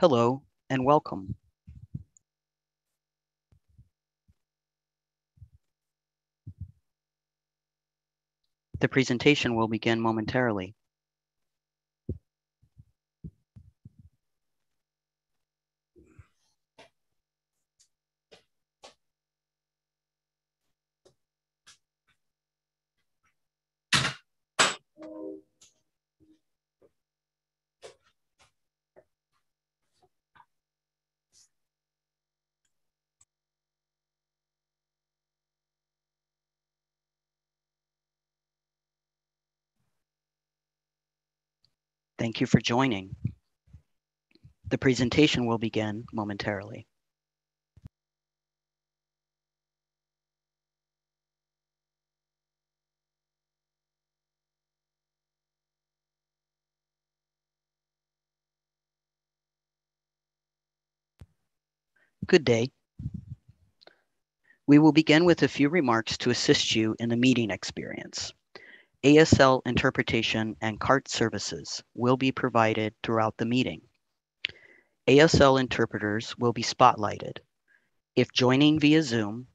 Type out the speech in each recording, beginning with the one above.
Hello and welcome. The presentation will begin momentarily. Thank you for joining. The presentation will begin momentarily. Good day. We will begin with a few remarks to assist you in the meeting experience. ASL interpretation and CART services will be provided throughout the meeting. ASL interpreters will be spotlighted. If joining via Zoom,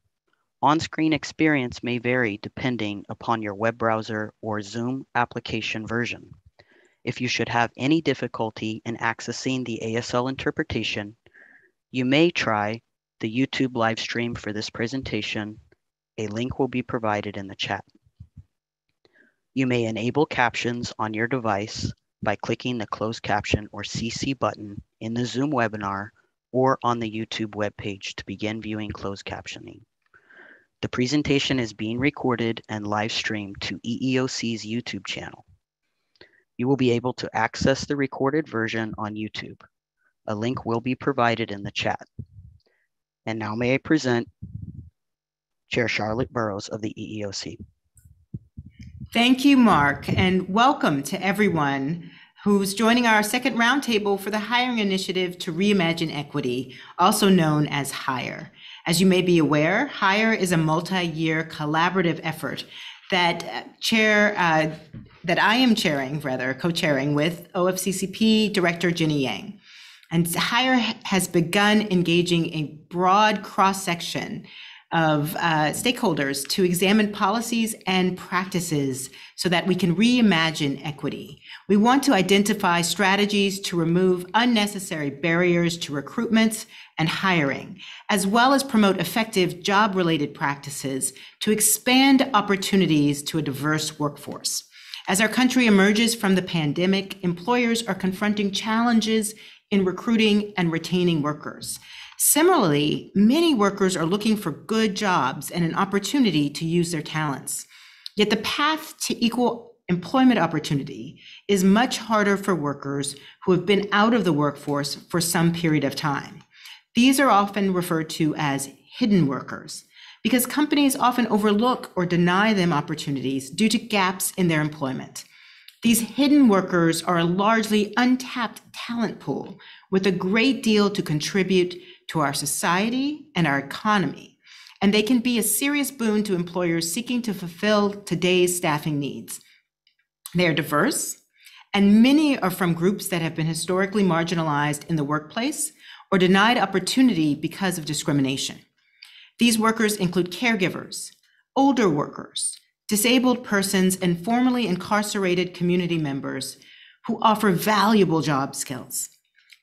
on-screen experience may vary depending upon your web browser or Zoom application version. If you should have any difficulty in accessing the ASL interpretation, you may try the YouTube live stream for this presentation. A link will be provided in the chat. You may enable captions on your device by clicking the closed caption or CC button in the Zoom webinar or on the YouTube webpage to begin viewing closed captioning. The presentation is being recorded and live streamed to EEOC's YouTube channel. You will be able to access the recorded version on YouTube. A link will be provided in the chat. And now may I present Chair Charlotte Burrows of the EEOC. Thank you, Mark, and welcome to everyone who's joining our second roundtable for the Hiring Initiative to Reimagine Equity, also known as HIRE. As you may be aware, HIRE is a multi-year collaborative effort that I am co-chairing with OFCCP Director Jenny Yang. And HIRE has begun engaging a broad cross-section of stakeholders to examine policies and practices so that we can reimagine equity. We want to identify strategies to remove unnecessary barriers to recruitment and hiring, as well as promote effective job-related practices to expand opportunities to a diverse workforce. As our country emerges from the pandemic, employers are confronting challenges in recruiting and retaining workers. Similarly, many workers are looking for good jobs and an opportunity to use their talents. Yet the path to equal employment opportunity is much harder for workers who have been out of the workforce for some period of time. These are often referred to as hidden workers because companies often overlook or deny them opportunities due to gaps in their employment. These hidden workers are a largely untapped talent pool with a great deal to contribute to our society and our economy, and they can be a serious boon to employers seeking to fulfill today's staffing needs. They are diverse, and many are from groups that have been historically marginalized in the workplace or denied opportunity because of discrimination. These workers include caregivers, older workers, disabled persons, and formerly incarcerated community members who offer valuable job skills.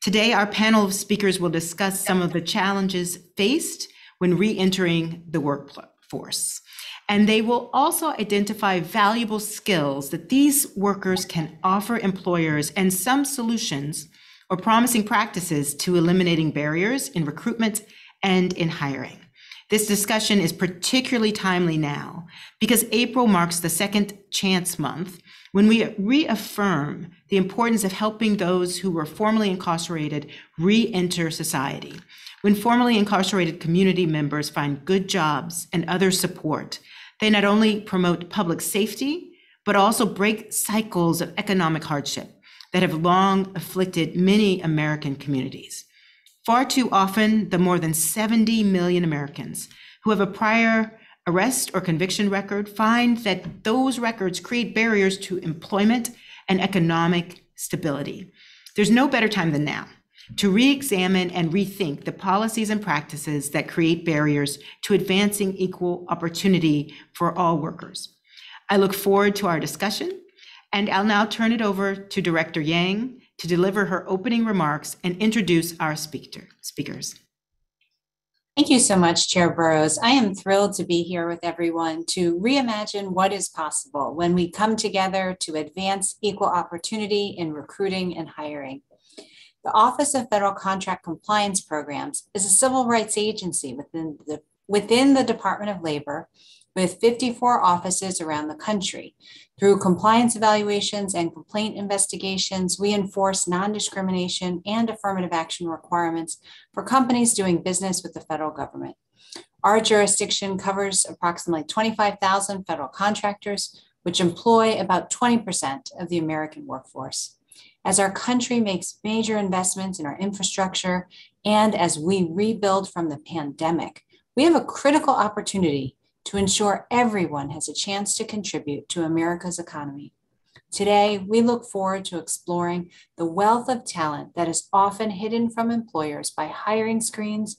Today, our panel of speakers will discuss some of the challenges faced when re-entering the workforce. And they will also identify valuable skills that these workers can offer employers and some solutions or promising practices to eliminating barriers in recruitment and in hiring. This discussion is particularly timely now because April marks the Second Chance Month, when we reaffirm the importance of helping those who were formerly incarcerated re-enter society, when formerly incarcerated community members find good jobs and other support, they not only promote public safety, but also break cycles of economic hardship that have long afflicted many American communities. Far too often, the more than 70 million Americans who have a prior arrest or conviction record find that those records create barriers to employment and economic stability. There's no better time than now to re-examine and rethink the policies and practices that create barriers to advancing equal opportunity for all workers. I look forward to our discussion, and I'll now turn it over to Director Yang to deliver her opening remarks and introduce our speakers. Thank you so much, Chair Burrows. I am thrilled to be here with everyone to reimagine what is possible when we come together to advance equal opportunity in recruiting and hiring. The Office of Federal Contract Compliance Programs is a civil rights agency within the Department of Labor with 54 offices around the country. Through compliance evaluations and complaint investigations, we enforce non-discrimination and affirmative action requirements for companies doing business with the federal government. Our jurisdiction covers approximately 25,000 federal contractors, which employ about 20% of the American workforce. As our country makes major investments in our infrastructure, and as we rebuild from the pandemic, we have a critical opportunity to ensure everyone has a chance to contribute to America's economy. Today, we look forward to exploring the wealth of talent that is often hidden from employers by hiring screens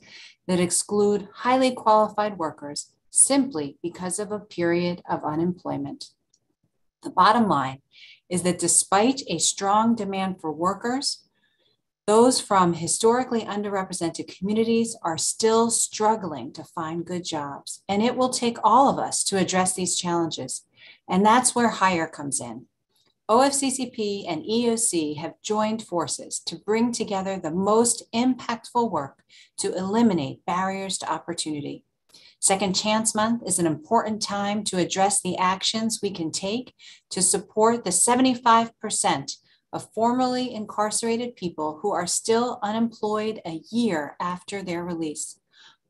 that exclude highly qualified workers simply because of a period of unemployment. The bottom line is that despite a strong demand for workers, those from historically underrepresented communities are still struggling to find good jobs, and it will take all of us to address these challenges. And that's where HIRE comes in. OFCCP and EEOC have joined forces to bring together the most impactful work to eliminate barriers to opportunity. Second Chance Month is an important time to address the actions we can take to support the 75% of formerly incarcerated people who are still unemployed a year after their release.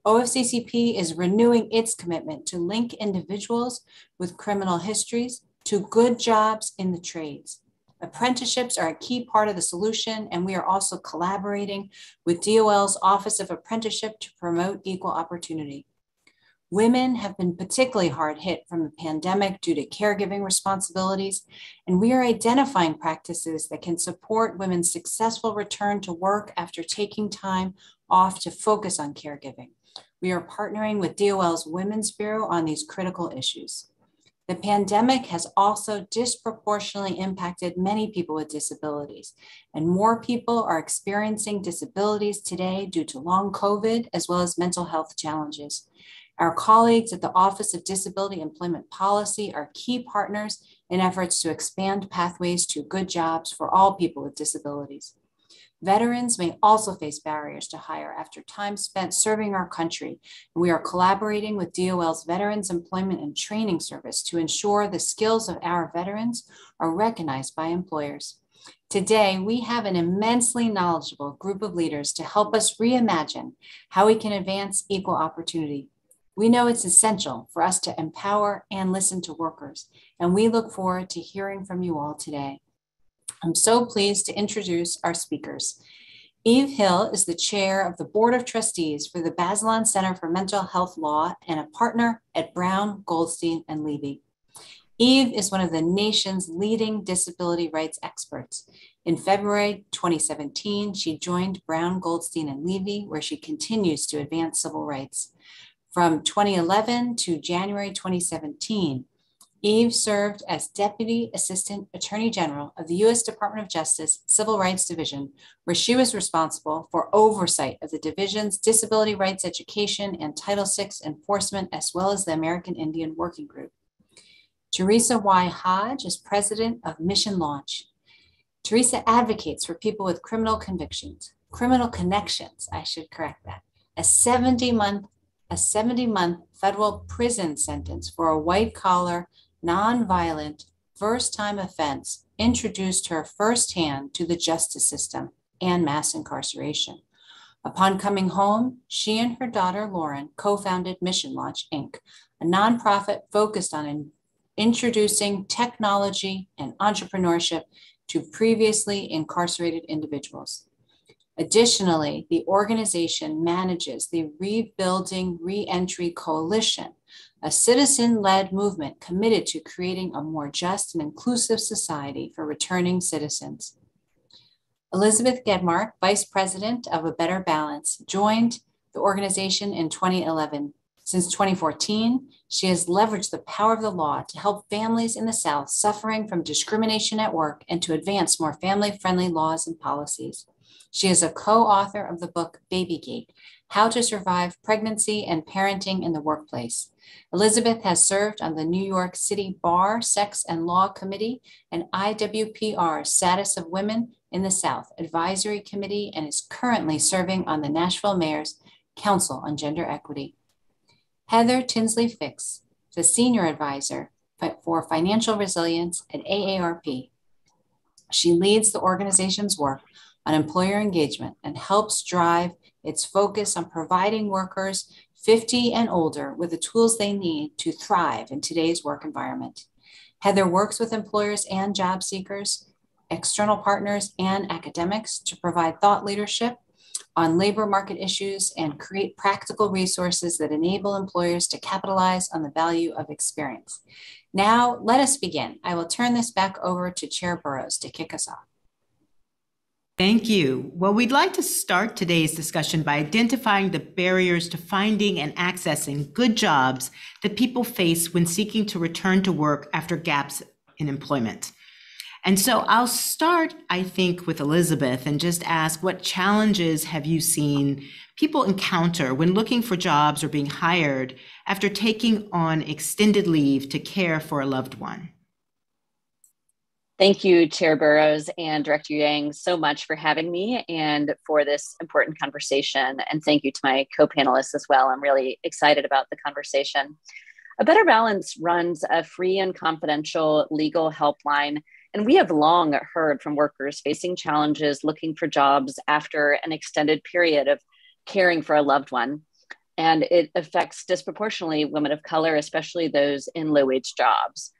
OFCCP is renewing its commitment to link individuals with criminal histories to good jobs in the trades. Apprenticeships are a key part of the solution, and we are also collaborating with DOL's Office of Apprenticeship to promote equal opportunity. Women have been particularly hard hit from the pandemic due to caregiving responsibilities, and we are identifying practices that can support women's successful return to work after taking time off to focus on caregiving. We are partnering with DOL's Women's Bureau on these critical issues. The pandemic has also disproportionately impacted many people with disabilities, and more people are experiencing disabilities today due to long COVID as well as mental health challenges. Our colleagues at the Office of Disability Employment Policy are key partners in efforts to expand pathways to good jobs for all people with disabilities. Veterans may also face barriers to hire after time spent serving our country. We are collaborating with DOL's Veterans Employment and Training Service to ensure the skills of our veterans are recognized by employers. Today, we have an immensely knowledgeable group of leaders to help us reimagine how we can advance equal opportunity. We know it's essential for us to empower and listen to workers, and we look forward to hearing from you all today. I'm so pleased to introduce our speakers. Eve Hill is the chair of the Board of Trustees for the Bazelon Center for Mental Health Law and a partner at Brown, Goldstein, and Levy. Eve is one of the nation's leading disability rights experts. In February 2017, she joined Brown, Goldstein, and Levy, where she continues to advance civil rights. From 2011 to January 2017, Eve served as Deputy Assistant Attorney General of the U.S. Department of Justice Civil Rights Division, where she was responsible for oversight of the division's disability rights education and Title VI enforcement, as well as the American Indian Working Group. Teresa Y. Hodge is president of Mission Launch. Teresa advocates for people with criminal connections, a 70-month federal prison sentence for a white-collar, nonviolent, first-time offense introduced her firsthand to the justice system and mass incarceration. Upon coming home, she and her daughter, Lauren, co-founded Mission Launch, Inc., a nonprofit focused on introducing technology and entrepreneurship to previously incarcerated individuals. Additionally, the organization manages the Rebuilding Reentry Coalition, a citizen-led movement committed to creating a more just and inclusive society for returning citizens. Elizabeth Gedmark, Vice President of A Better Balance, joined the organization in 2011. Since 2014, she has leveraged the power of the law to help families in the South suffering from discrimination at work and to advance more family-friendly laws and policies. She is a co-author of the book Babygate: How to Survive Pregnancy and Parenting in the Workplace. Elizabeth has served on the New York City Bar, Sex and Law Committee and IWPR Status of Women in the South Advisory Committee, and is currently serving on the Nashville Mayor's Council on Gender Equity. Heather Tinsley-Fix, the Senior Advisor for Financial Resilience at AARP. She leads the organization's work on employer engagement and helps drive its focus on providing workers 50 and older with the tools they need to thrive in today's work environment. Heather works with employers and job seekers, external partners, and academics to provide thought leadership on labor market issues and create practical resources that enable employers to capitalize on the value of experience. Now, let us begin. I will turn this back over to Chair Burrows to kick us off. Thank you. Well, we'd like to start today's discussion by identifying the barriers to finding and accessing good jobs that people face when seeking to return to work after gaps in employment. And so I'll start, I think, with Elizabeth and just ask, what challenges have you seen people encounter when looking for jobs or being hired after taking on extended leave to care for a loved one? Thank you, Chair Burrows and Director Yang, so much for having me and for this important conversation. And thank you to my co-panelists as well. I'm really excited about the conversation. A Better Balance runs a free and confidential legal helpline, and we have long heard from workers facing challenges looking for jobs after an extended period of caring for a loved one. And it affects disproportionately women of color, especially those in low-wage jobs.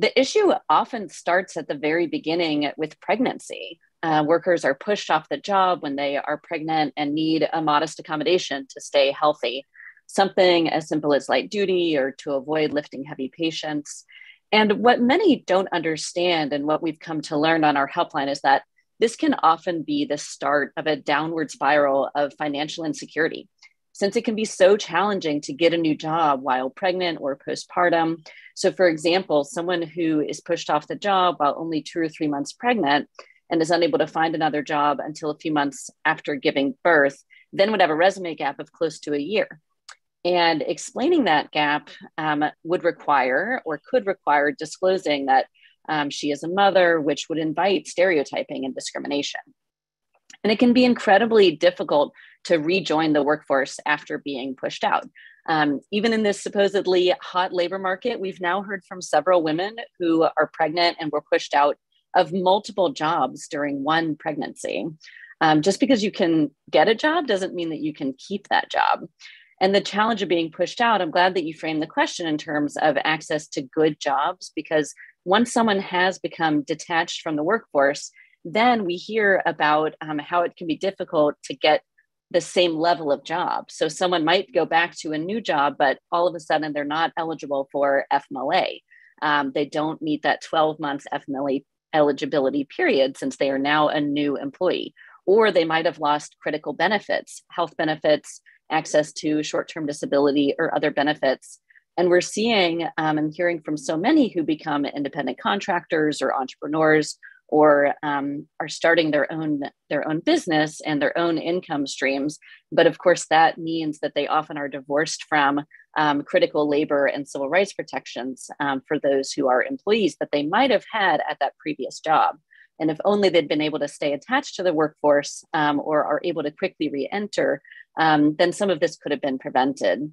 The issue often starts at the very beginning with pregnancy. Workers are pushed off the job when they are pregnant and need a modest accommodation to stay healthy, something as simple as light duty or to avoid lifting heavy patients. And what many don't understand, and what we've come to learn on our helpline, is that this can often be the start of a downward spiral of financial insecurity, since it can be so challenging to get a new job while pregnant or postpartum. So for example, someone who is pushed off the job while only 2 or 3 months pregnant and is unable to find another job until a few months after giving birth, then would have a resume gap of close to a year. And explaining that gap would require, or could require, disclosing that she is a mother, which would invite stereotyping and discrimination. And it can be incredibly difficult to rejoin the workforce after being pushed out. Even in this supposedly hot labor market, we've now heard from several women who are pregnant and were pushed out of multiple jobs during one pregnancy. Just because you can get a job doesn't mean that you can keep that job. And the challenge of being pushed out, I'm glad that you framed the question in terms of access to good jobs, because once someone has become detached from the workforce, then we hear about how it can be difficult to get the same level of job. So someone might go back to a new job, but all of a sudden they're not eligible for FMLA. They don't meet that 12-month FMLA eligibility period, since they are now a new employee, or they might have lost critical benefits, health benefits, access to short-term disability, or other benefits. And we're seeing and hearing from so many who become independent contractors or entrepreneurs, or are starting their own business and their own income streams. But of course, that means that they often are divorced from critical labor and civil rights protections for those who are employees that they might have had at that previous job. And if only they'd been able to stay attached to the workforce or are able to quickly re-enter, then some of this could have been prevented.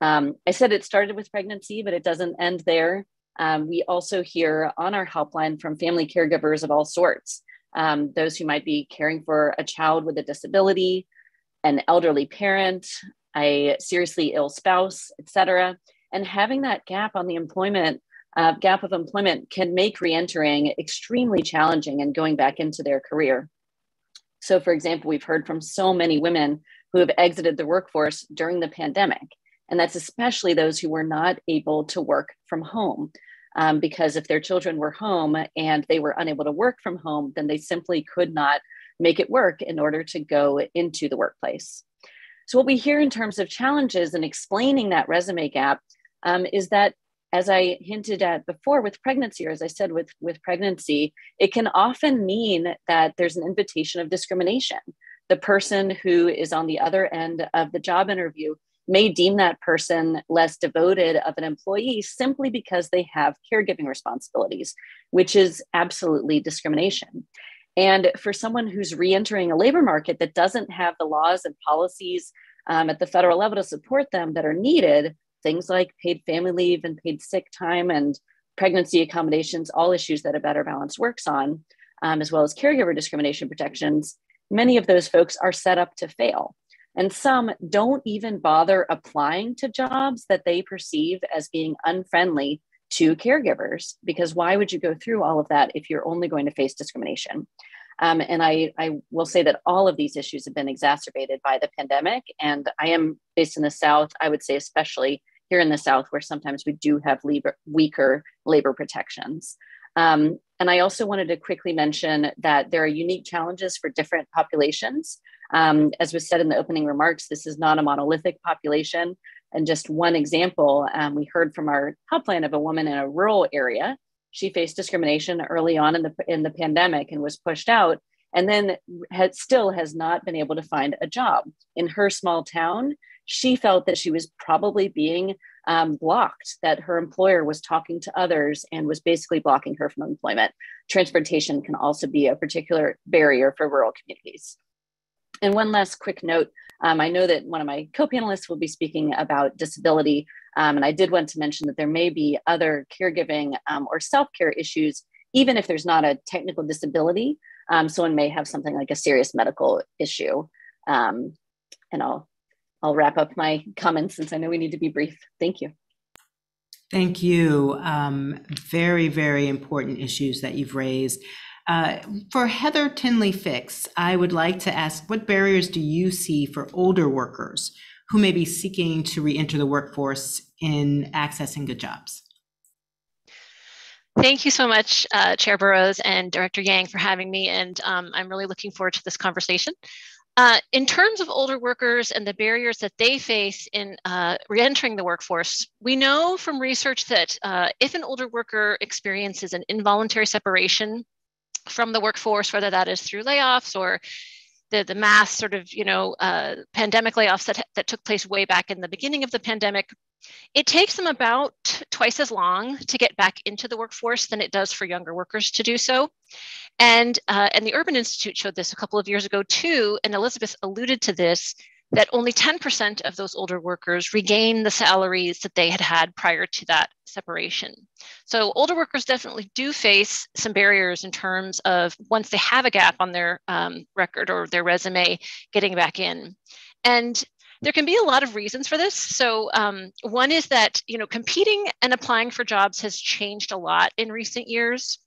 I said it started with pregnancy, but it doesn't end there. We also hear on our helpline from family caregivers of all sorts, those who might be caring for a child with a disability, an elderly parent, a seriously ill spouse, et cetera. And having that gap on the employment, gap of employment, can make reentering extremely challenging and going back into their career. So for example, we've heard from so many women who have exited the workforce during the pandemic. And that's especially those who were not able to work from home, because if their children were home and they were unable to work from home, then they simply could not make it work in order to go into the workplace. So what we hear in terms of challenges in explaining that resume gap is that, as I hinted at before with pregnancy, or as I said with pregnancy, it can often mean that there's an invitation of discrimination. The person who is on the other end of the job interview may deem that person less devoted of an employee simply because they have caregiving responsibilities, which is absolutely discrimination. And for someone who's re-entering a labor market that doesn't have the laws and policies at the federal level to support them that are needed, things like paid family leave and paid sick time and pregnancy accommodations, all issues that A Better Balance works on, as well as caregiver discrimination protections, many of those folks are set up to fail. And some don't even bother applying to jobs that they perceive as being unfriendly to caregivers, because why would you go through all of that if you're only going to face discrimination? And I will say that all of these issues have been exacerbated by the pandemic. And I am based in the South, I would say, especially here in the South, where sometimes we do have weaker labor protections. And I also wanted to quickly mention that there are unique challenges for different populations. As was said in the opening remarks, this is not a monolithic population. And just one example, we heard from our helpline of a woman in a rural area. She faced discrimination early on in the pandemic and was pushed out, and then still has not been able to find a job. In her small town, she felt that she was probably being blocked, that her employer was talking to others and was basically blocking her from employment. Transportation can also be a particular barrier for rural communities. And one last quick note, I know that one of my co-panelists will be speaking about disability, and I did want to mention that there may be other caregiving or self-care issues, even if there's not a technical disability. Someone may have something like a serious medical issue. And I'll wrap up my comments since I know we need to be brief. Thank you. Thank you. Very, very important issues that you've raised. For Heather Tinsley-Fix, I would like to ask, what barriers do you see for older workers who may be seeking to re-enter the workforce in accessing good jobs? Thank you so much, Chair Burrows and Director Yang, for having me, and I'm really looking forward to this conversation. In terms of older workers and the barriers that they face in re-entering the workforce, we know from research that if an older worker experiences an involuntary separation from the workforce, whether that is through layoffs or the mass sort of, pandemic layoffs that took place way back in the beginning of the pandemic, it takes them about twice as long to get back into the workforce than it does for younger workers to do so. And the Urban Institute showed this a couple of years ago too, and Elizabeth alluded to this, that only 10% of those older workers regain the salaries that they had had prior to that separation. So older workers definitely do face some barriers in terms of, once they have a gap on their record or their resume, getting back in. And there can be a lot of reasons for this. So one is that, competing and applying for jobs has changed a lot in recent years.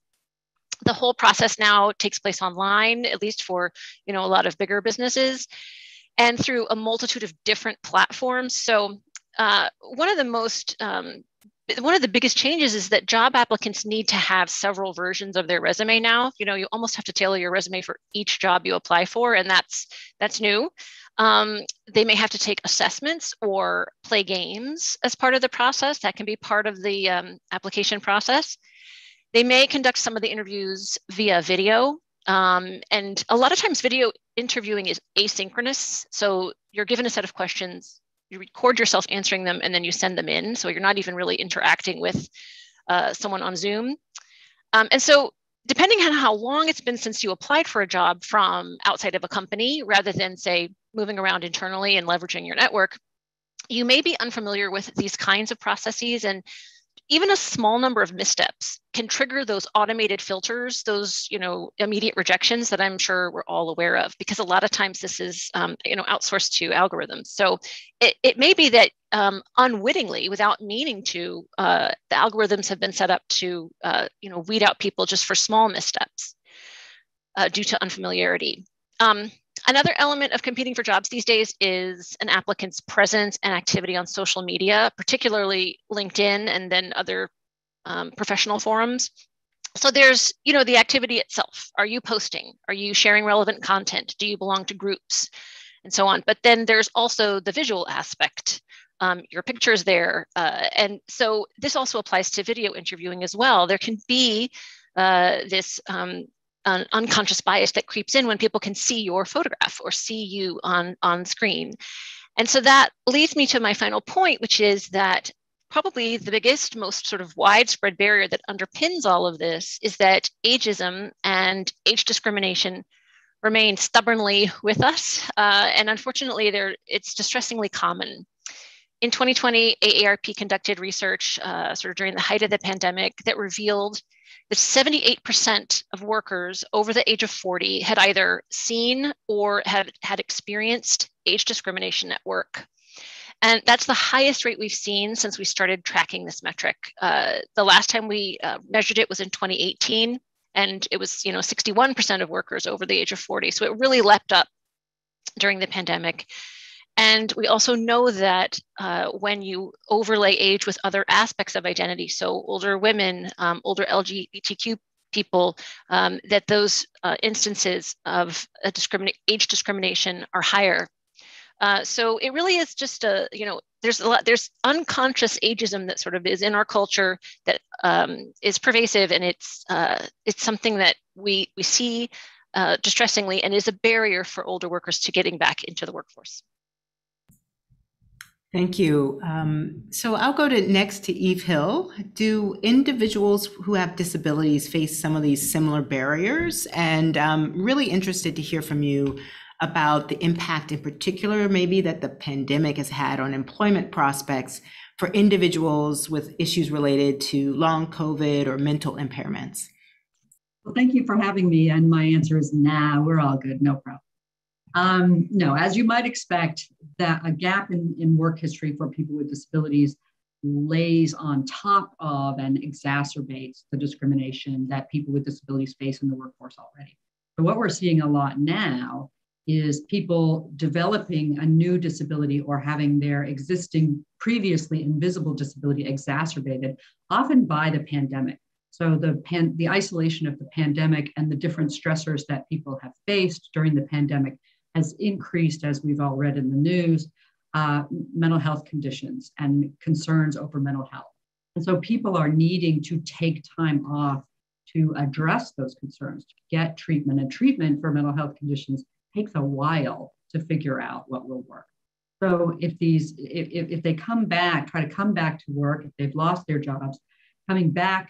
The whole process now takes place online, at least for, a lot of bigger businesses, and through a multitude of different platforms. So one of the biggest changes is that job applicants need to have several versions of their resume now. You almost have to tailor your resume for each job you apply for, and that's new. They may have to take assessments or play games as part of the process. That can be part of the application process. They may conduct some of the interviews via video. And a lot of times video interviewing is asynchronous. So you're given a set of questions, you record yourself answering them, and then you send them in. So you're not even really interacting with someone on Zoom. And so depending on how long it's been since you applied for a job from outside of a company, rather than say moving around internally and leveraging your network, you may be unfamiliar with these kinds of processes, and even a small number of missteps can trigger those automated filters, those immediate rejections that I'm sure we're all aware of, because a lot of times this is outsourced to algorithms. So it may be that unwittingly, without meaning to, the algorithms have been set up to weed out people just for small missteps due to unfamiliarity. Another element of competing for jobs these days is an applicant's presence and activity on social media, particularly LinkedIn and then other professional forums. So there's, you know, the activity itself. Are you posting? Are you sharing relevant content? Do you belong to groups? And so on. But then there's also the visual aspect. Your picture's there. And so this also applies to video interviewing as well. There can be this an unconscious bias that creeps in when people can see your photograph or see you on screen. And so that leads me to my final point, which is that probably the biggest, most sort of widespread barrier that underpins all of this is that ageism and age discrimination remain stubbornly with us. And unfortunately, it's distressingly common. In 2020, AARP conducted research sort of during the height of the pandemic that revealed that 78% of workers over the age of 40 had either seen or had experienced age discrimination at work. And that's the highest rate we've seen since we started tracking this metric. The last time we measured it was in 2018, and it was, you know, 61% of workers over the age of 40. So it really leapt up during the pandemic. And we also know that when you overlay age with other aspects of identity, so older women, older LGBTQ people, that those instances of age discrimination are higher. So it really is just a, you know, there's unconscious ageism that sort of is in our culture that is pervasive, and it's something that we see distressingly and is a barrier for older workers to getting back into the workforce. Thank you. So I'll go to next to Eve Hill. Do individuals who have disabilities face some of these similar barriers? And I'm really interested to hear from you about the impact in particular, maybe that the pandemic has had on employment prospects for individuals with issues related to long COVID or mental impairments. Well, thank you for having me. And my answer is, nah, we're all good, no problem. No, as you might expect, that a gap in work history for people with disabilities lays on top of and exacerbates the discrimination that people with disabilities face in the workforce already. So what we're seeing a lot now is people developing a new disability or having their existing previously invisible disability exacerbated, often by the pandemic. So the isolation of the pandemic and the different stressors that people have faced during the pandemic has increased, as we've all read in the news, mental health conditions and concerns over mental health. And so people are needing to take time off to address those concerns, to get treatment. And treatment for mental health conditions takes a while to figure out what will work. So if they come back, try to come back to work, if they've lost their jobs, coming back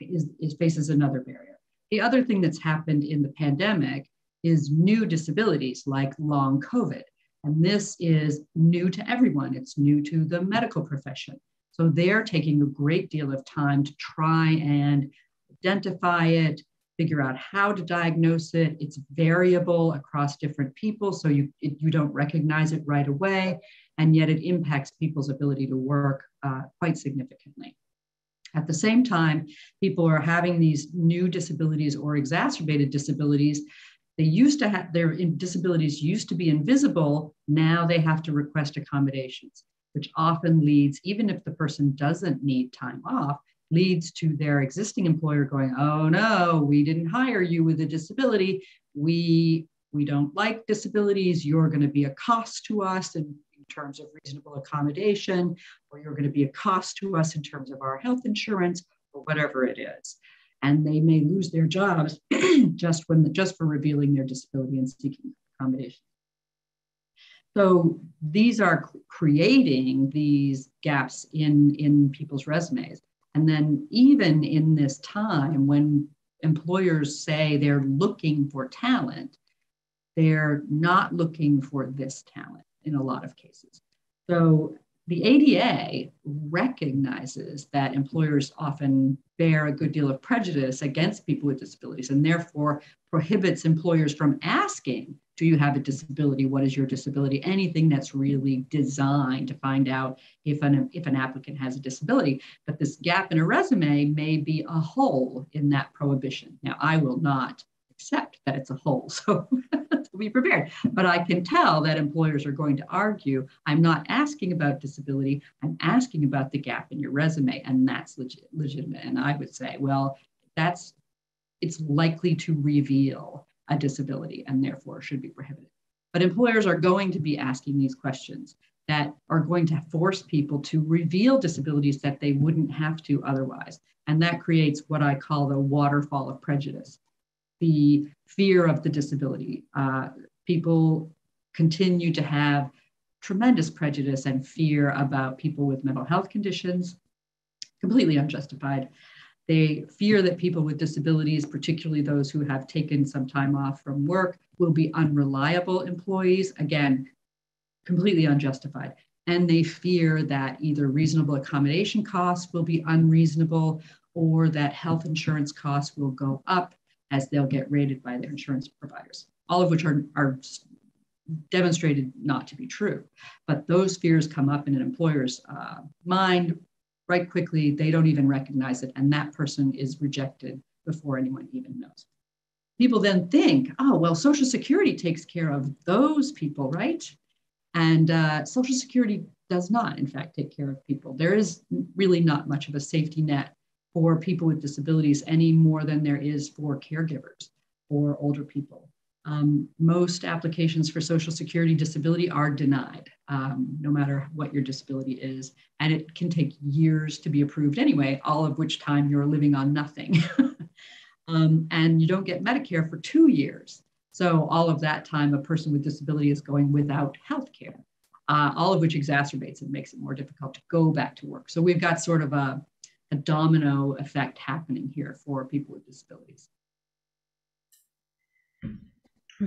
faces another barrier. The other thing that's happened in the pandemic is new disabilities like long COVID. And this is new to everyone. It's new to the medical profession. So they're taking a great deal of time to try and identify it, figure out how to diagnose it. It's variable across different people, so you don't recognize it right away, and yet it impacts people's ability to work quite significantly. At the same time, people are having these new disabilities or exacerbated disabilities. They used to have their disabilities used to be invisible. Now they have to request accommodations, which often leads, even if the person doesn't need time off, leads to their existing employer going, oh no, we didn't hire you with a disability. We don't like disabilities. You're going to be a cost to us in terms of reasonable accommodation, or you're going to be a cost to us in terms of our health insurance, or whatever it is. And they may lose their jobs just for revealing their disability and seeking accommodation. So these are creating these gaps in people's resumes. And then even in this time when employers say they're looking for talent, they're not looking for this talent in a lot of cases. So the ADA recognizes that employers often bear a good deal of prejudice against people with disabilities, and therefore prohibits employers from asking, do you have a disability? What is your disability? Anything that's really designed to find out if an applicant has a disability. But this gap in a resume may be a hole in that prohibition. Now, I will not accept that it's a hole, so be prepared. But I can tell that employers are going to argue, I'm not asking about disability, I'm asking about the gap in your resume, and that's legitimate. And I would say, well, that's it's likely to reveal a disability and therefore should be prohibited. But employers are going to be asking these questions that are going to force people to reveal disabilities that they wouldn't have to otherwise. And that creates what I call the waterfall of prejudice, the fear of the disability. People continue to have tremendous prejudice and fear about people with mental health conditions, completely unjustified. They fear that people with disabilities, particularly those who have taken some time off from work, will be unreliable employees, again, completely unjustified. And they fear that either reasonable accommodation costs will be unreasonable or that health insurance costs will go up as they'll get rated by their insurance providers, all of which are demonstrated not to be true. But those fears come up in an employer's mind right quickly. They don't even recognize it. And that person is rejected before anyone even knows. People then think, oh, well, Social Security takes care of those people, right? And Social Security does not, in fact, take care of people. There is really not much of a safety net for people with disabilities any more than there is for caregivers or older people. Most applications for Social Security disability are denied, no matter what your disability is. And it can take years to be approved anyway, all of which time you're living on nothing. And you don't get Medicare for 2 years. So all of that time, a person with disability is going without health care, all of which exacerbates and makes it more difficult to go back to work. So we've got sort of a domino effect happening here for people with disabilities.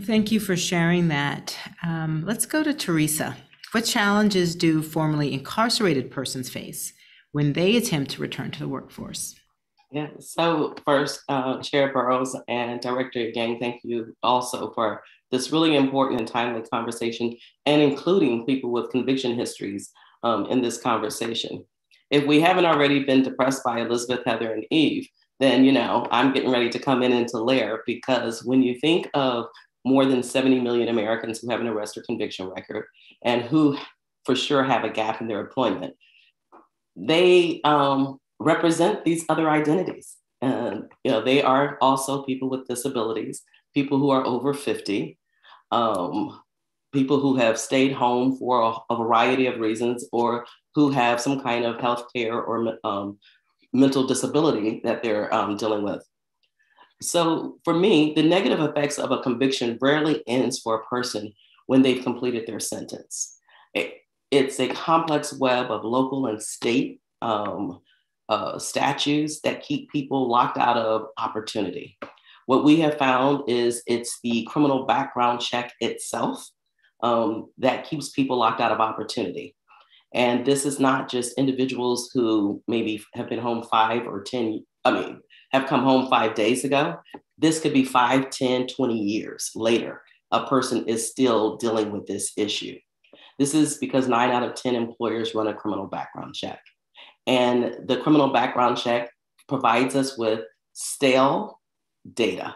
Thank you for sharing that. Let's go to Teresa. What challenges do formerly incarcerated persons face when they attempt to return to the workforce? Yeah, so first, Chair Burrows and Director Yang, thank you also for this really important and timely conversation and including people with conviction histories in this conversation. If we haven't already been depressed by Elizabeth, Heather, and Eve, then, you know, I'm getting ready to come in into layer, because when you think of more than 70 million Americans who have an arrest or conviction record and who for sure have a gap in their employment, they represent these other identities. And, you know, they are also people with disabilities, people who are over 50, people who have stayed home for a variety of reasons, or who have some kind of health care or mental disability that they're dealing with. So for me, the negative effects of a conviction rarely ends for a person when they've completed their sentence. It's a complex web of local and state statutes that keep people locked out of opportunity. What we have found is it's the criminal background check itself that keeps people locked out of opportunity. And this is not just individuals who maybe have been home 5 or 10, have come home 5 days ago. This could be 5, 10, 20 years later. A person is still dealing with this issue. This is because 9 out of 10 employers run a criminal background check. And the criminal background check provides us with stale data.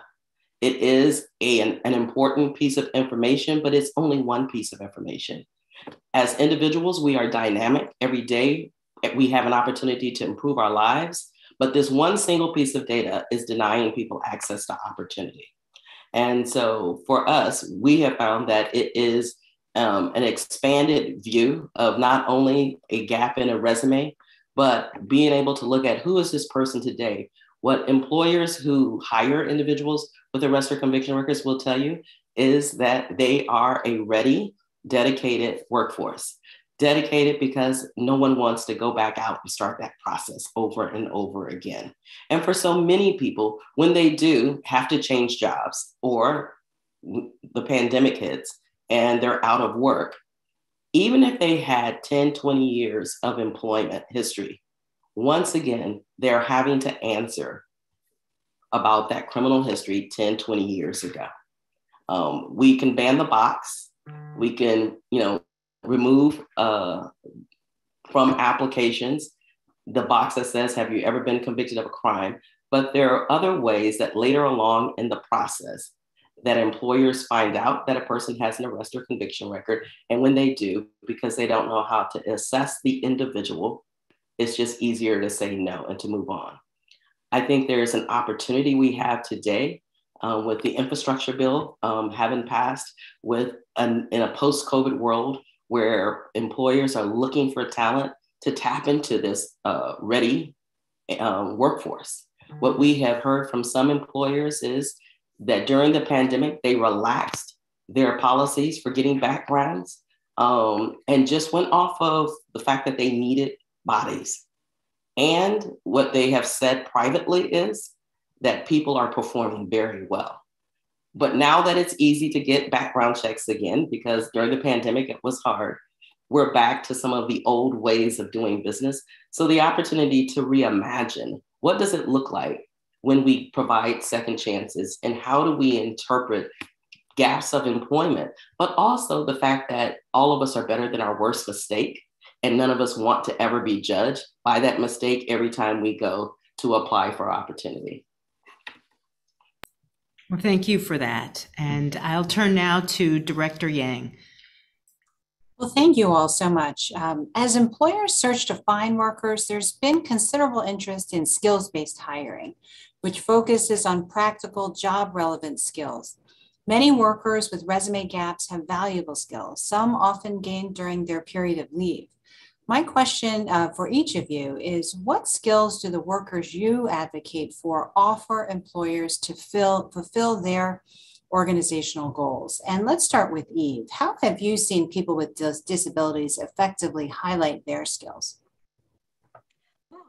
It is an important piece of information, but it's only one piece of information. As individuals, we are dynamic. Every day, we have an opportunity to improve our lives, but this one single piece of data is denying people access to opportunity. And so for us, we have found that it is an expanded view of not only a gap in a resume, but being able to look at who is this person today. What employers who hire individuals with arrest or conviction records will tell you is that they are a ready, dedicated workforce. Dedicated because no one wants to go back out and start that process over and over again. And for so many people, when they do have to change jobs or the pandemic hits and they're out of work, even if they had 10, 20 years of employment history, once again, they're having to answer about that criminal history 10, 20 years ago. We can ban the box. We can, remove from applications the box that says, have you ever been convicted of a crime? But there are other ways that later along in the process that employers find out that a person has an arrest or conviction record. And when they do, because they don't know how to assess the individual, it's just easier to say no and to move on. I think there is an opportunity we have today with the infrastructure bill having passed, with in a post-COVID world where employers are looking for talent to tap into this ready workforce. What we have heard from some employers is that during the pandemic, they relaxed their policies for getting backgrounds and just went off of the fact that they needed bodies. And what they have said privately is that people are performing very well. But now that it's easy to get background checks again, because during the pandemic, it was hard, we're back to some of the old ways of doing business. So the opportunity to reimagine, what does it look like when we provide second chances, and how do we interpret gaps of employment, but also the fact that all of us are better than our worst mistake, and none of us want to ever be judged by that mistake every time we go to apply for opportunity. Well, thank you for that. And I'll turn now to Director Yang. Well, thank you all so much. As employers search to find workers, there's been considerable interest in skills-based hiring, which focuses on practical job-relevant skills. Many workers with resume gaps have valuable skills, some often gained during their period of leave. My question for each of you is, what skills do the workers you advocate for offer employers to fulfill their organizational goals? And let's start with Eve. How have you seen people with disabilities effectively highlight their skills?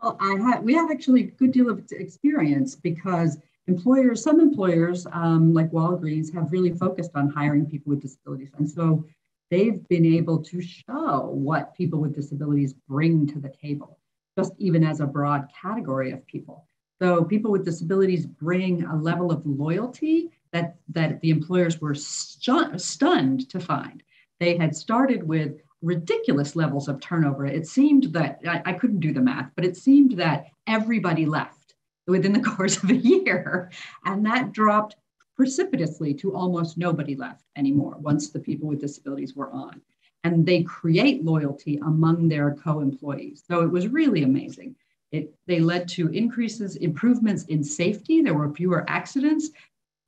Well, we have actually a good deal of experience, because employers, some employers like Walgreens have really focused on hiring people with disabilities. And so they've been able to show what people with disabilities bring to the table, just even as a broad category of people. So people with disabilities bring a level of loyalty that the employers were stunned to find. They had started with ridiculous levels of turnover. It seemed that, I couldn't do the math, but it seemed that everybody left within the course of a year. And that dropped precipitously to almost nobody left anymore once the people with disabilities were on. And they create loyalty among their co-employees. So it was really amazing. They led to improvements in safety. There were fewer accidents,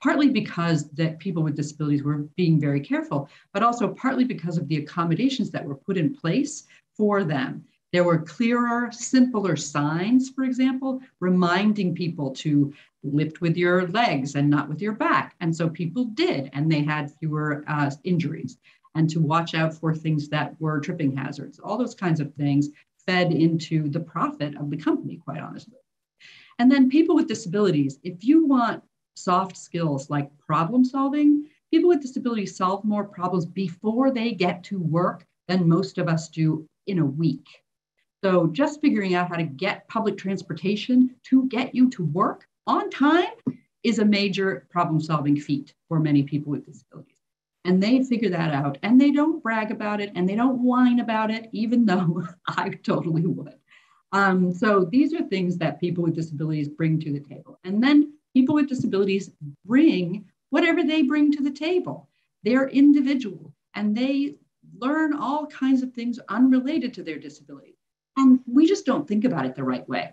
partly because that people with disabilities were being very careful, but also partly because of the accommodations that were put in place for them. There were clearer, simpler signs, for example, reminding people to lift with your legs and not with your back. And so people did, and they had fewer injuries, and to watch out for things that were tripping hazards. All those kinds of things fed into the profit of the company, quite honestly. And then people with disabilities, if you want soft skills like problem solving, people with disabilities solve more problems before they get to work than most of us do in a week. So just figuring out how to get public transportation to get you to work on time is a major problem solving feat for many people with disabilities. And they figure that out, and they don't brag about it, and they don't whine about it, even though I totally would. So these are things that people with disabilities bring to the table. And then people with disabilities bring whatever they bring to the table. They're individual, and they learn all kinds of things unrelated to their disability. And we just don't think about it the right way.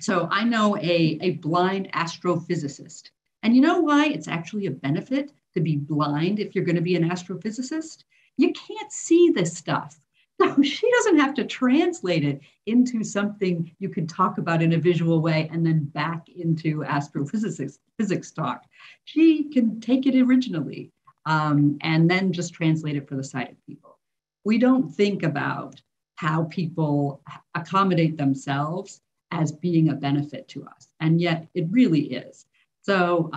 So I know a blind astrophysicist. And you know why it's actually a benefit to be blind if you're going to be an astrophysicist? You can't see this stuff. So she doesn't have to translate it into something you could talk about in a visual way and then back into astrophysics talk. She can take it originally and then just translate it for the sighted people. We don't think about how people accommodate themselves as being a benefit to us, and yet it really is. So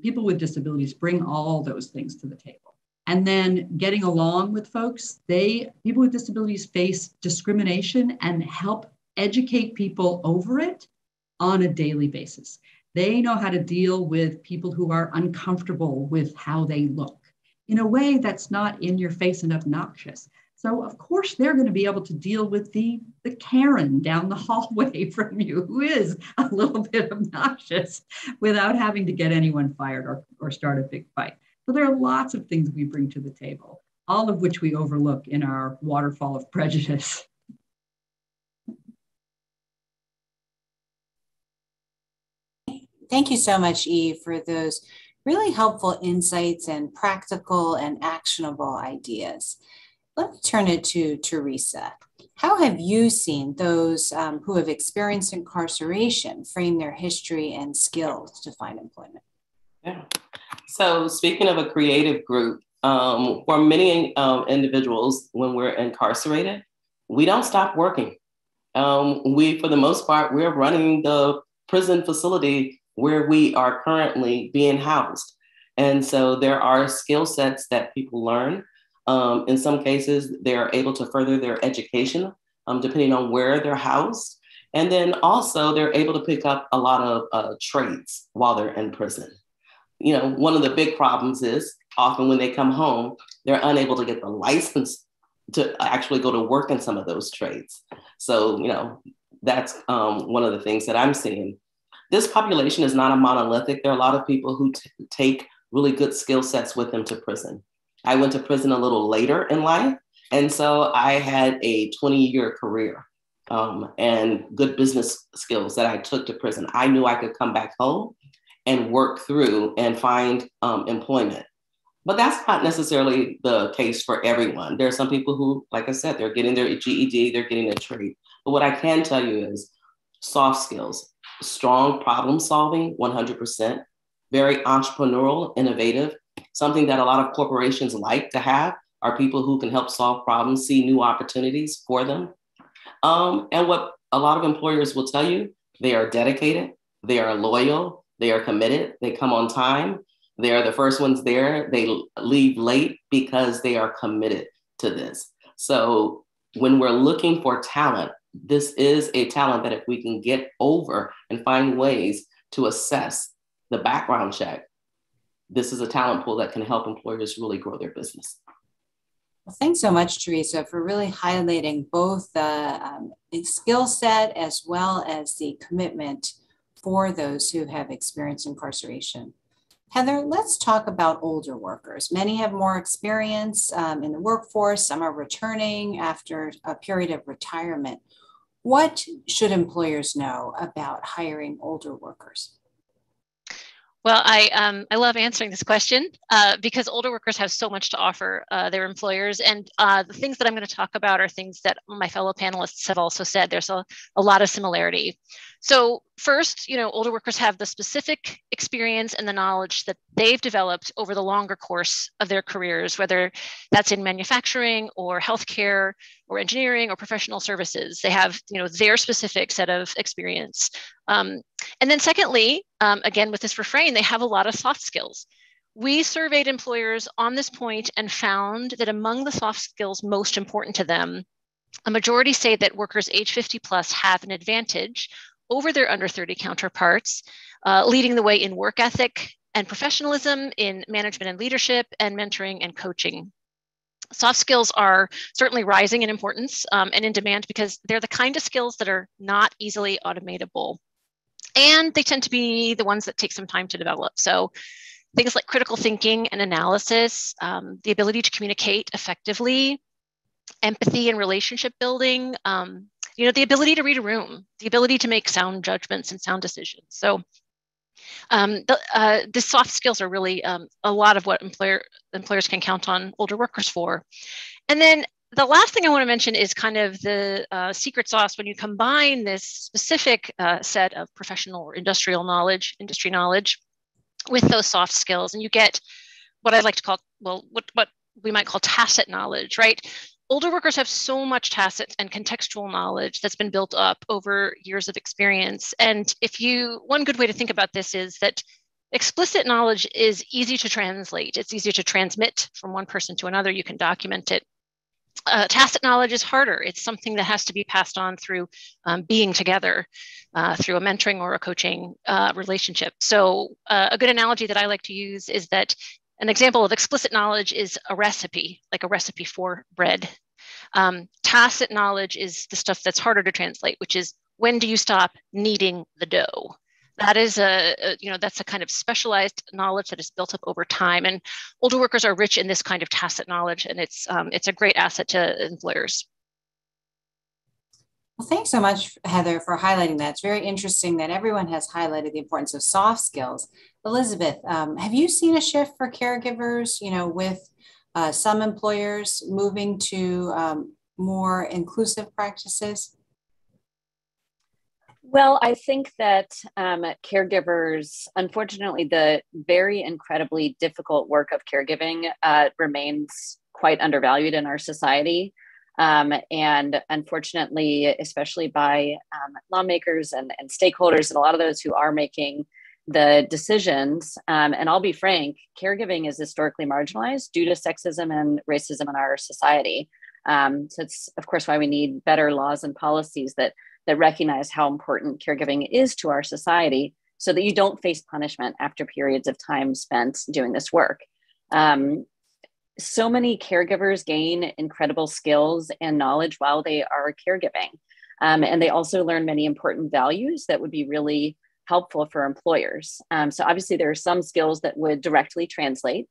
people with disabilities bring all those things to the table. And then getting along with folks, people with disabilities face discrimination and help educate people over it on a daily basis. They know how to deal with people who are uncomfortable with how they look in a way that's not in your face and obnoxious. So of course, they're going to be able to deal with the Karen down the hallway from you who is a little bit obnoxious without having to get anyone fired or start a big fight. So there are lots of things we bring to the table, all of which we overlook in our waterfall of prejudice. Thank you so much, Eve, for those really helpful insights and practical and actionable ideas. Let me turn it to Teresa. How have you seen those who have experienced incarceration frame their history and skills to find employment? Yeah. So speaking of a creative group, for many individuals, when we're incarcerated, we don't stop working. We, for the most part, we're running the prison facility where we are currently being housed. And so there are skill sets that people learn. In some cases, they're able to further their education, depending on where they're housed. And then also they're able to pick up a lot of trades while they're in prison. You know, one of the big problems is often when they come home, they're unable to get the license to actually go to work in some of those trades. So, you know, that's one of the things that I'm seeing. This population is not a monolithic. There are a lot of people who take really good skill sets with them to prison. I went to prison a little later in life. And so I had a 20-year career and good business skills that I took to prison. I knew I could come back home and work through and find employment. But that's not necessarily the case for everyone. There are some people who, like I said, they're getting their GED, they're getting a trade. But what I can tell you is soft skills, strong problem solving, 100%, very entrepreneurial, innovative. Something that a lot of corporations like to have are people who can help solve problems, see new opportunities for them. And what a lot of employers will tell you, they are dedicated, they are loyal, they are committed, they come on time, they are the first ones there, they leave late because they are committed to this. So when we're looking for talent, this is a talent that if we can get over and find ways to assess the background check, this is a talent pool that can help employers really grow their business. Well, thanks so much, Teresa, for really highlighting both the skill set as well as the commitment for those who have experienced incarceration. Heather, let's talk about older workers. Many have more experience in the workforce. Some are returning after a period of retirement. What should employers know about hiring older workers? Well, I love answering this question because older workers have so much to offer their employers. And the things that I'm going to talk about are things that my fellow panelists have also said. There's a lot of similarity. So first, you know, older workers have the specific experience and the knowledge that they've developed over the longer course of their careers, whether that's in manufacturing or healthcare or engineering or professional services. They have, you know, their specific set of experience. And then secondly, again, with this refrain, they have a lot of soft skills. We surveyed employers on this point and found that among the soft skills most important to them, a majority say that workers age 50 plus have an advantage over their under 30 counterparts, leading the way in work ethic and professionalism, in management and leadership, and mentoring and coaching. Soft skills are certainly rising in importance and in demand because they're the kind of skills that are not easily automatable. And they tend to be the ones that take some time to develop. So things like critical thinking and analysis, the ability to communicate effectively, empathy and relationship building, you know, the ability to read a room, the ability to make sound judgments and sound decisions. So the soft skills are really a lot of what employers can count on older workers for. And then the last thing I want to mention is kind of the secret sauce when you combine this specific set of professional or industrial knowledge, industry knowledge, with those soft skills. And you get what I like to call, well, what we might call tacit knowledge, right? Older workers have so much tacit and contextual knowledge that's been built up over years of experience. And one good way to think about this is that explicit knowledge is easy to translate. It's easier to transmit from one person to another. You can document it. Tacit knowledge is harder. It's something that has to be passed on through being together, through a mentoring or a coaching relationship. So a good analogy that I like to use is that an example of explicit knowledge is a recipe, like a recipe for bread. Tacit knowledge is the stuff that's harder to translate, which is when do you stop kneading the dough? That is that's a kind of specialized knowledge that is built up over time. And older workers are rich in this kind of tacit knowledge, and it's a great asset to employers. Well, thanks so much, Heather, for highlighting that. It's very interesting that everyone has highlighted the importance of soft skills. Elizabeth, have you seen a shift for caregivers, you know, with some employers moving to more inclusive practices? Well, I think that caregivers, unfortunately, the very incredibly difficult work of caregiving remains quite undervalued in our society. And unfortunately, especially by lawmakers and stakeholders and a lot of those who are making the decisions. And I'll be frank, caregiving is historically marginalized due to sexism and racism in our society. So it's, of course, why we need better laws and policies that recognize how important caregiving is to our society so that you don't face punishment after periods of time spent doing this work. So many caregivers gain incredible skills and knowledge while they are caregiving. And they also learn many important values that would be really helpful for employers. So obviously there are some skills that would directly translate.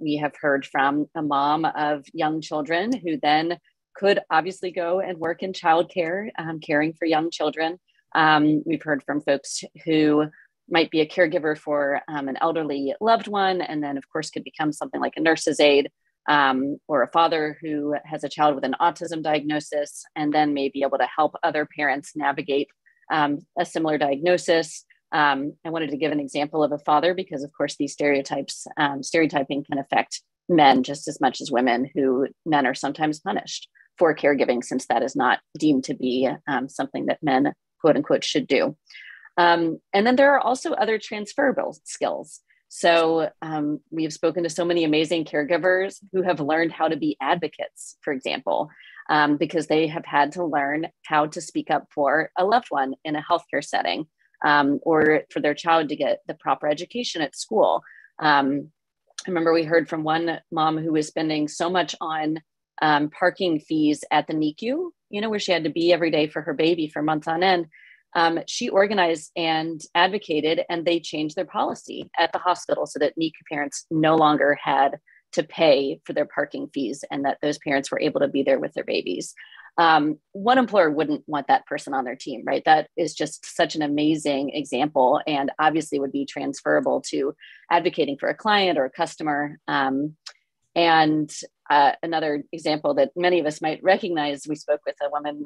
We have heard from a mom of young children who then could obviously go and work in childcare, caring for young children. We've heard from folks who might be a caregiver for an elderly loved one, and then of course could become something like a nurse's aide or a father who has a child with an autism diagnosis, and then may be able to help other parents navigate a similar diagnosis. I wanted to give an example of a father because of course these stereotypes, stereotyping can affect men just as much as women, who men are sometimes punished for caregiving since that is not deemed to be something that men, quote unquote, should do. And then there are also other transferable skills. So we have spoken to so many amazing caregivers who have learned how to be advocates, for example, because they have had to learn how to speak up for a loved one in a healthcare setting or for their child to get the proper education at school. I remember we heard from one mom who was spending so much on parking fees at the NICU, you know, where she had to be every day for her baby for months on end. She organized and advocated, and they changed their policy at the hospital so that NICU parents no longer had to pay for their parking fees and that those parents were able to be there with their babies. One employer wouldn't want that person on their team, right? That is just such an amazing example, and obviously would be transferable to advocating for a client or a customer. Another example that many of us might recognize, we spoke with a woman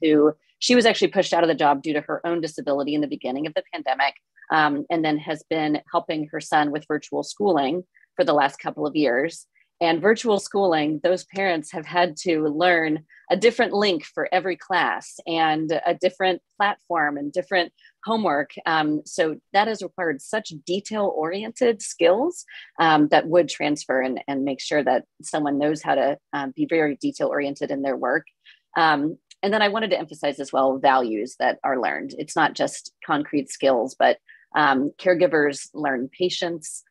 who she was actually pushed out of the job due to her own disability in the beginning of the pandemic, and then has been helping her son with virtual schooling for the last couple of years. And virtual schooling, those parents have had to learn a different link for every class and a different platform and different homework. So that has required such detail-oriented skills that would transfer and make sure that someone knows how to be very detail-oriented in their work. And then I wanted to emphasize as well, values that are learned. It's not just concrete skills, but caregivers learn patience,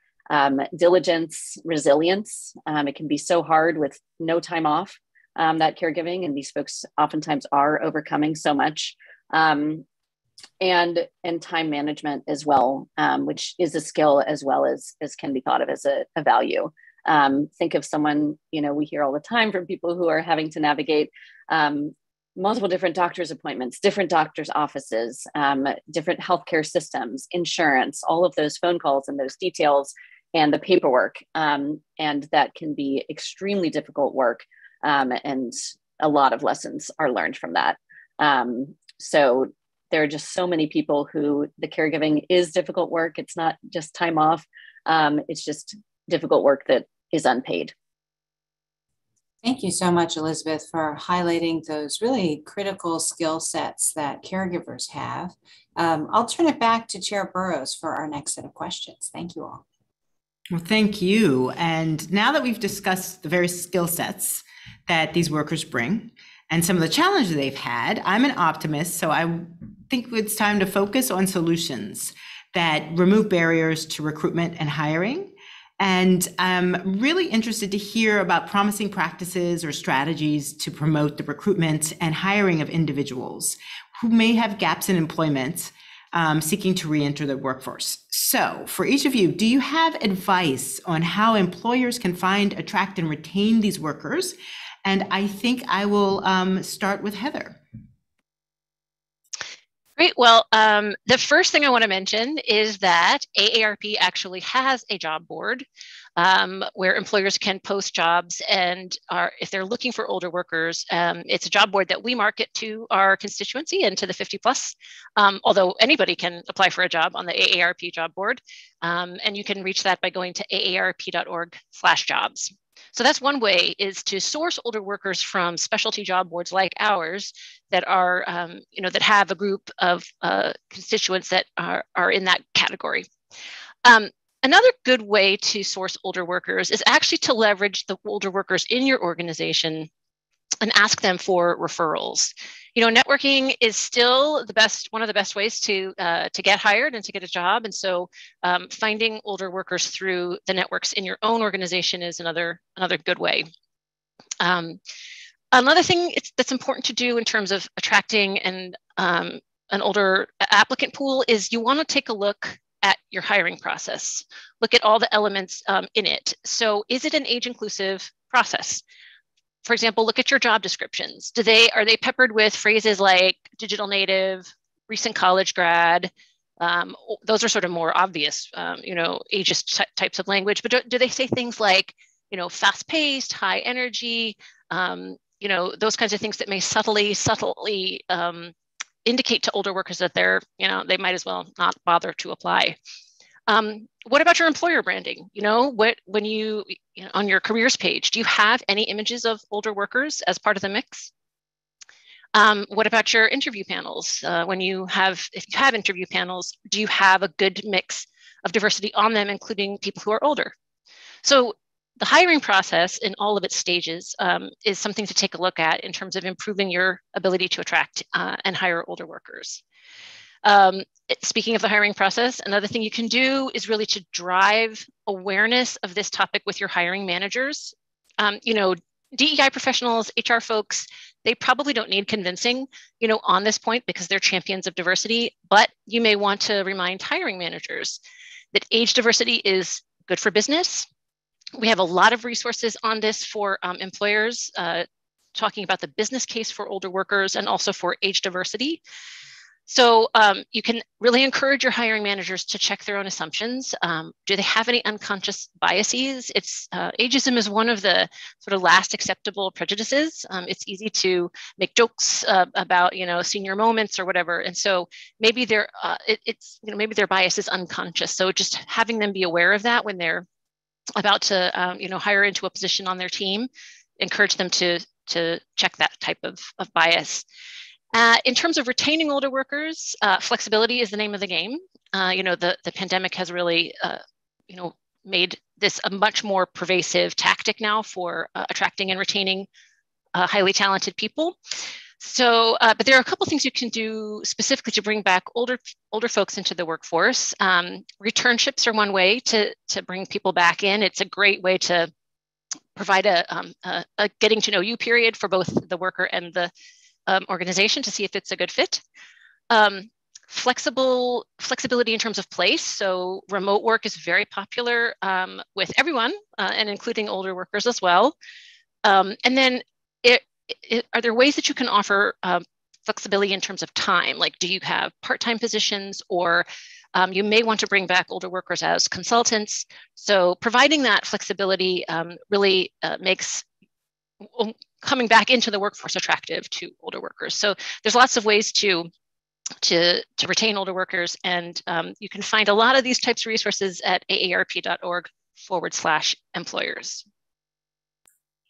diligence, resilience. It can be so hard with no time off, that caregiving, and these folks oftentimes are overcoming so much. And time management as well, which is a skill as well as can be thought of as a value. Think of someone, you know, we hear all the time from people who are having to navigate multiple different doctor's appointments, different doctor's offices, different healthcare systems, insurance, all of those phone calls and those details and the paperwork. And that can be extremely difficult work. And a lot of lessons are learned from that. So there are just so many people who the caregiving is difficult work. It's not just time off. It's just difficult work that is unpaid. Thank you so much, Elizabeth, for highlighting those really critical skill sets that caregivers have. I'll turn it back to Chair Burrows for our next set of questions. Thank you all. Well, thank you. And now that we've discussed the various skill sets that these workers bring and some of the challenges they've had, I'm an optimist, so I think it's time to focus on solutions that remove barriers to recruitment and hiring. And I'm really interested to hear about promising practices or strategies to promote the recruitment and hiring of individuals who may have gaps in employment, seeking to re-enter the workforce. So for each of you, do you have advice on how employers can find, attract, and retain these workers? And I think I will start with Heather. Great. Well, the first thing I want to mention is that AARP actually has a job board where employers can post jobs, and if they're looking for older workers, it's a job board that we market to our constituency and to the 50 plus, although anybody can apply for a job on the AARP job board, and you can reach that by going to aarp.org/jobs. So that's one way, is to source older workers from specialty job boards like ours that are, that have a group of constituents that are in that category. Another good way to source older workers is actually to leverage the older workers in your organization and ask them for referrals. You know, networking is still the best, one of the best ways to get hired and to get a job. And so finding older workers through the networks in your own organization is another good way. Another thing that's important to do in terms of attracting an older applicant pool is you want to take a look at your hiring process. Look at all the elements in it. So is it an age-inclusive process? For example, look at your job descriptions. Are they peppered with phrases like digital native, recent college grad? Those are sort of more obvious, ageist types of language. But do they say things like, fast-paced, high energy, those kinds of things that may subtly indicate to older workers that they're, they might as well not bother to apply. What about your employer branding? When you on your careers page, do you have any images of older workers as part of the mix? What about your interview panels? If you have interview panels, do you have a good mix of diversity on them, including people who are older? So the hiring process in all of its stages is something to take a look at in terms of improving your ability to attract and hire older workers. Speaking of the hiring process, another thing you can do is really to drive awareness of this topic with your hiring managers. DEI professionals, HR folks, they probably don't need convincing, on this point because they're champions of diversity, but you may want to remind hiring managers that age diversity is good for business. We have a lot of resources on this for employers, talking about the business case for older workers and also for age diversity. So you can really encourage your hiring managers to check their own assumptions. Do they have any unconscious biases? Ageism is one of the sort of last acceptable prejudices. It's easy to make jokes about senior moments or whatever, and so maybe maybe their bias is unconscious. So just having them be aware of that when they're about to hire into a position on their team, encourage them to check that type of bias. In terms of retaining older workers, flexibility is the name of the game. The pandemic has really, made this a much more pervasive tactic now for attracting and retaining highly talented people. So, but there are a couple things you can do specifically to bring back older folks into the workforce. Returnships are one way to bring people back in. It's a great way to provide a getting to know you period for both the worker and the organization to see if it's a good fit. Flexibility in terms of place. So remote work is very popular with everyone and including older workers as well. And then are there ways that you can offer flexibility in terms of time? Like, do you have part-time positions, or you may want to bring back older workers as consultants. So providing that flexibility really makes coming back into the workforce attractive to older workers. So there's lots of ways to retain older workers, and you can find a lot of these types of resources at aarp.org/employers.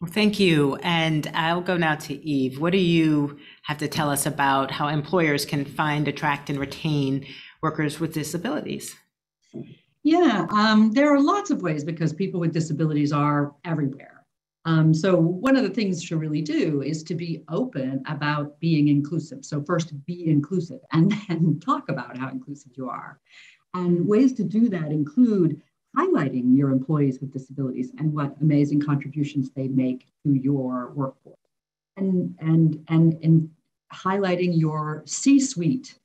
Well, thank you. And I'll go now to Eve. What do you have to tell us about how employers can find, attract, and retain workers with disabilities? Yeah, there are lots of ways because people with disabilities are everywhere. So one of the things to really do is to be open about being inclusive. So first be inclusive and then talk about how inclusive you are. And ways to do that include highlighting your employees with disabilities and what amazing contributions they make to your workforce. And highlighting your C-suite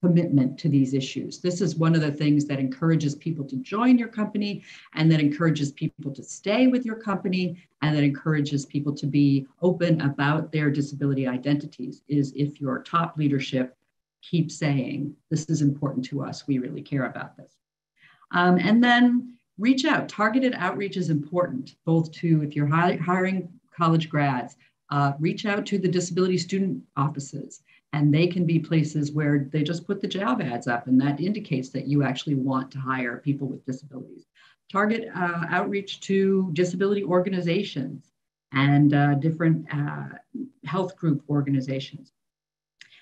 commitment to these issues. This is one of the things that encourages people to join your company, and that encourages people to stay with your company, and that encourages people to be open about their disability identities, is if your top leadership keep saying, this is important to us, we really care about this. And then reach out. Targeted outreach is important, both to, if you're hiring college grads, reach out to the disability student offices, and they can be places where they just put the job ads up, and that indicates that you actually want to hire people with disabilities. Target outreach to disability organizations and different health group organizations.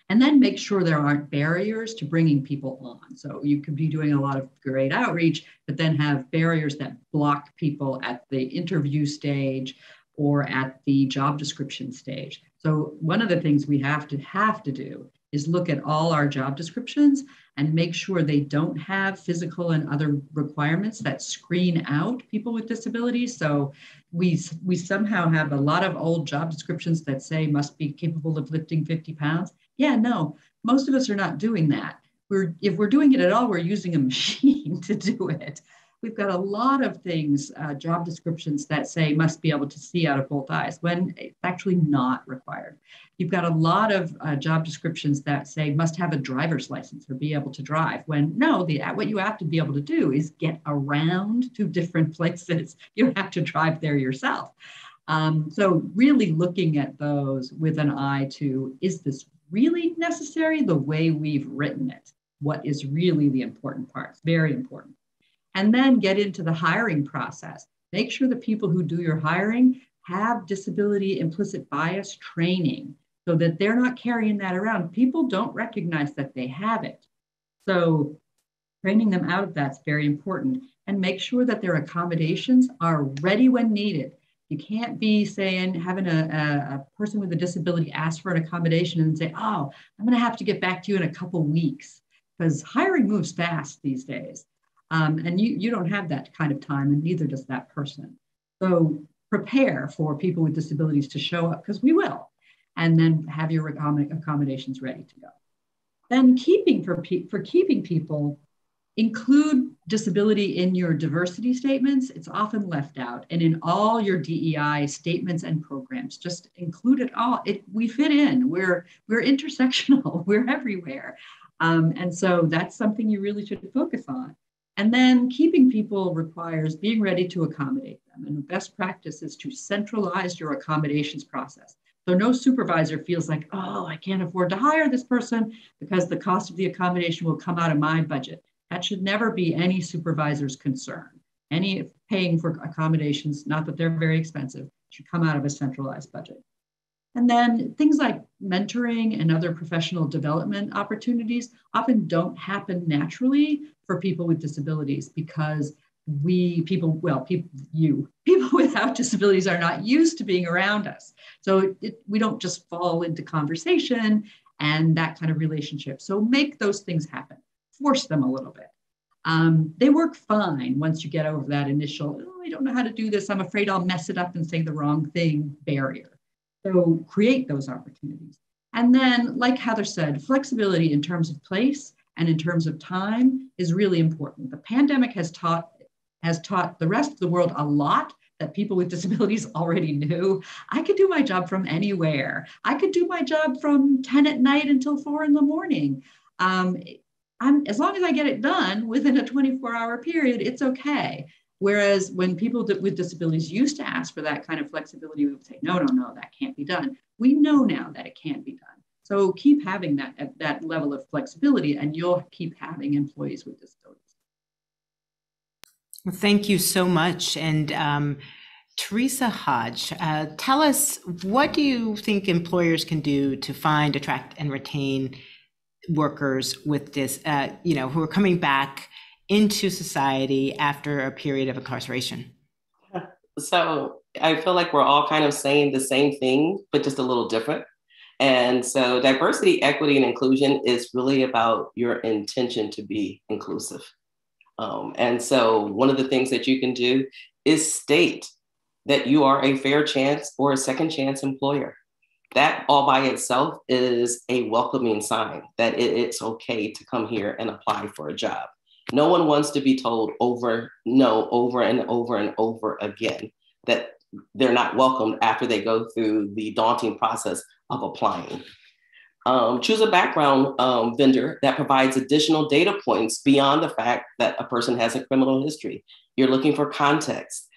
And then make sure there aren't barriers to bringing people on. So you could be doing a lot of great outreach, but then have barriers that block people at the interview stage or at the job description stage. So one of the things we have to do is look at all our job descriptions and make sure they don't have physical and other requirements that screen out people with disabilities. So we somehow have a lot of old job descriptions that say must be capable of lifting 50 pounds. Yeah, no, most of us are not doing that. If we're doing it at all, we're using a machine to do it. We've got a lot of things, job descriptions that say must be able to see out of both eyes when it's actually not required. You've got a lot of job descriptions that say must have a driver's license or be able to drive when no, what you have to be able to do is get around to different places. You don't have to drive there yourself. So really looking at those with an eye to, is this really necessary the way we've written it? What is really the important part? Very important. And then get into the hiring process. Make sure the people who do your hiring have disability implicit bias training so that they're not carrying that around. People don't recognize that they have it. So training them out of that's very important. And make sure that their accommodations are ready when needed. You can't be saying, having a person with a disability ask for an accommodation and say, oh, I'm gonna have to get back to you in a couple weeks, because hiring moves fast these days. And you don't have that kind of time, and neither does that person. So prepare for people with disabilities to show up, because we will, and then have your accommodations ready to go. Then keeping people, include disability in your diversity statements. It's often left out, and in all your DEI statements and programs, just include it all. We fit in. We're intersectional. We're everywhere, and so that's something you really should focus on. And then keeping people requires being ready to accommodate them. And the best practice is to centralize your accommodations process. So no supervisor feels like, oh, I can't afford to hire this person because the cost of the accommodation will come out of my budget. That should never be any supervisor's concern. Any paying for accommodations, not that they're very expensive, should come out of a centralized budget. And then things like mentoring and other professional development opportunities often don't happen naturally for people with disabilities because people without disabilities are not used to being around us. So we don't just fall into conversation and that kind of relationship. So make those things happen, force them a little bit. They work fine once you get over that initial, oh, I don't know how to do this, I'm afraid I'll mess it up and say the wrong thing barrier. So create those opportunities. And then, like Heather said, flexibility in terms of place and in terms of time is really important. The pandemic has taught the rest of the world a lot that people with disabilities already knew. I could do my job from anywhere. I could do my job from 10 at night until 4 in the morning. As long as I get it done within a 24-hour period, it's okay. Whereas when people with disabilities used to ask for that kind of flexibility, we would say, no, no, no, that can't be done. We know now that it can be done. So keep having that at that level of flexibility, and you'll keep having employees with disabilities. Well, thank you so much. And Teresa Hodge, tell us, what do you think employers can do to find, attract, and retain workers with this, who are coming back into society after a period of incarceration? So I feel like we're all kind of saying the same thing, but just a little different. And so diversity, equity, and inclusion is really about your intention to be inclusive. And so one of the things that you can do is state that you are a fair chance or a second chance employer. That all by itself is a welcoming sign that it's okay to come here and apply for a job. No one wants to be told over and over again that they're not welcomed after they go through the daunting process of applying. Choose a background vendor that provides additional data points beyond the fact that a person has a criminal history. You're looking for context.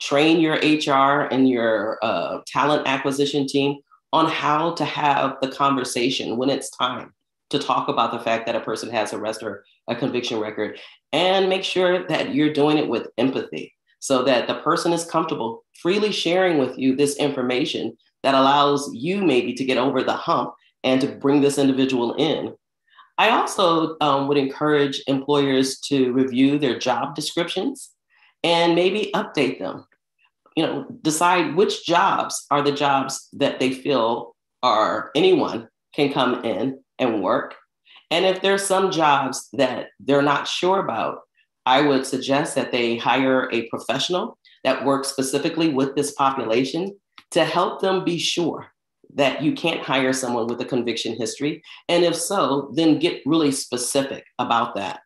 Train your HR and your talent acquisition team on how to have the conversation when it's time to talk about the fact that a person has an arrest or a conviction record, and make sure that you're doing it with empathy so that the person is comfortable freely sharing with you this information that allows you maybe to get over the hump and to bring this individual in. I also would encourage employers to review their job descriptions and maybe update them. You know, decide which jobs are the jobs that they feel are anyone can come in and work. And if there's some jobs that they're not sure about, I would suggest that they hire a professional that works specifically with this population to help them be sure that you can't hire someone with a conviction history. And if so, then get really specific about that.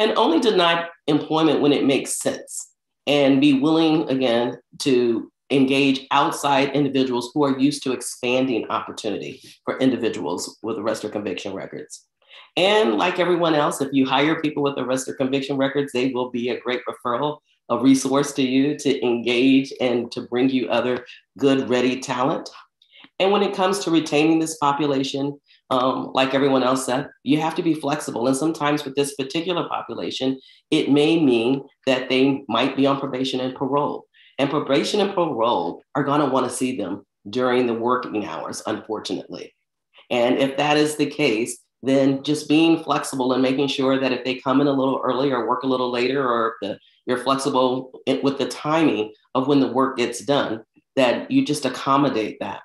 And only deny employment when it makes sense, and be willing, again, to engage outside individuals who are used to expanding opportunity for individuals with arrest or conviction records. And like everyone else, if you hire people with arrest or conviction records, they will be a great referral, a resource to you to engage and to bring you other good, ready talent. And when it comes to retaining this population, like everyone else said, you have to be flexible. And sometimes with this particular population, it may mean that they might be on probation and parole. And probation and parole are going to want to see them during the working hours, unfortunately. And if that is the case, then just being flexible and making sure that if they come in a little early or work a little later, or if you're flexible with the timing of when the work gets done, that you just accommodate that.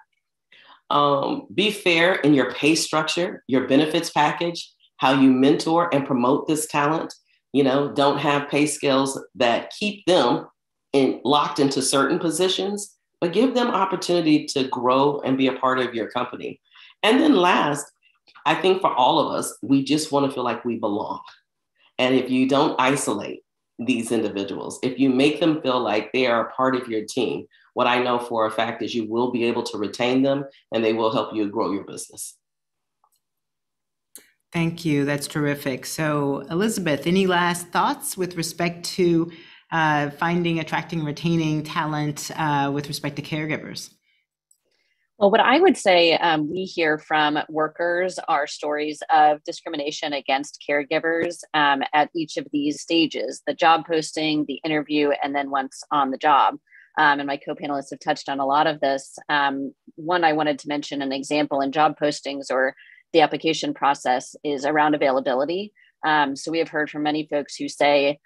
Be fair in your pay structure, your benefits package, how you mentor and promote this talent. You know, don't have pay scales that keep them locked into certain positions, but give them opportunity to grow and be a part of your company. And then last, I think for all of us, we just want to feel like we belong. And if you don't isolate these individuals, if you make them feel like they are a part of your team, what I know for a fact is you will be able to retain them, and they will help you grow your business. Thank you. That's terrific. So Elizabeth, any last thoughts with respect to finding, attracting, retaining talent with respect to caregivers? Well, what I would say we hear from workers are stories of discrimination against caregivers at each of these stages: the job posting, the interview, and then once on the job. And my co-panelists have touched on a lot of this. One, I wanted to mention an example in job postings or the application process is around availability. So we have heard from many folks who say,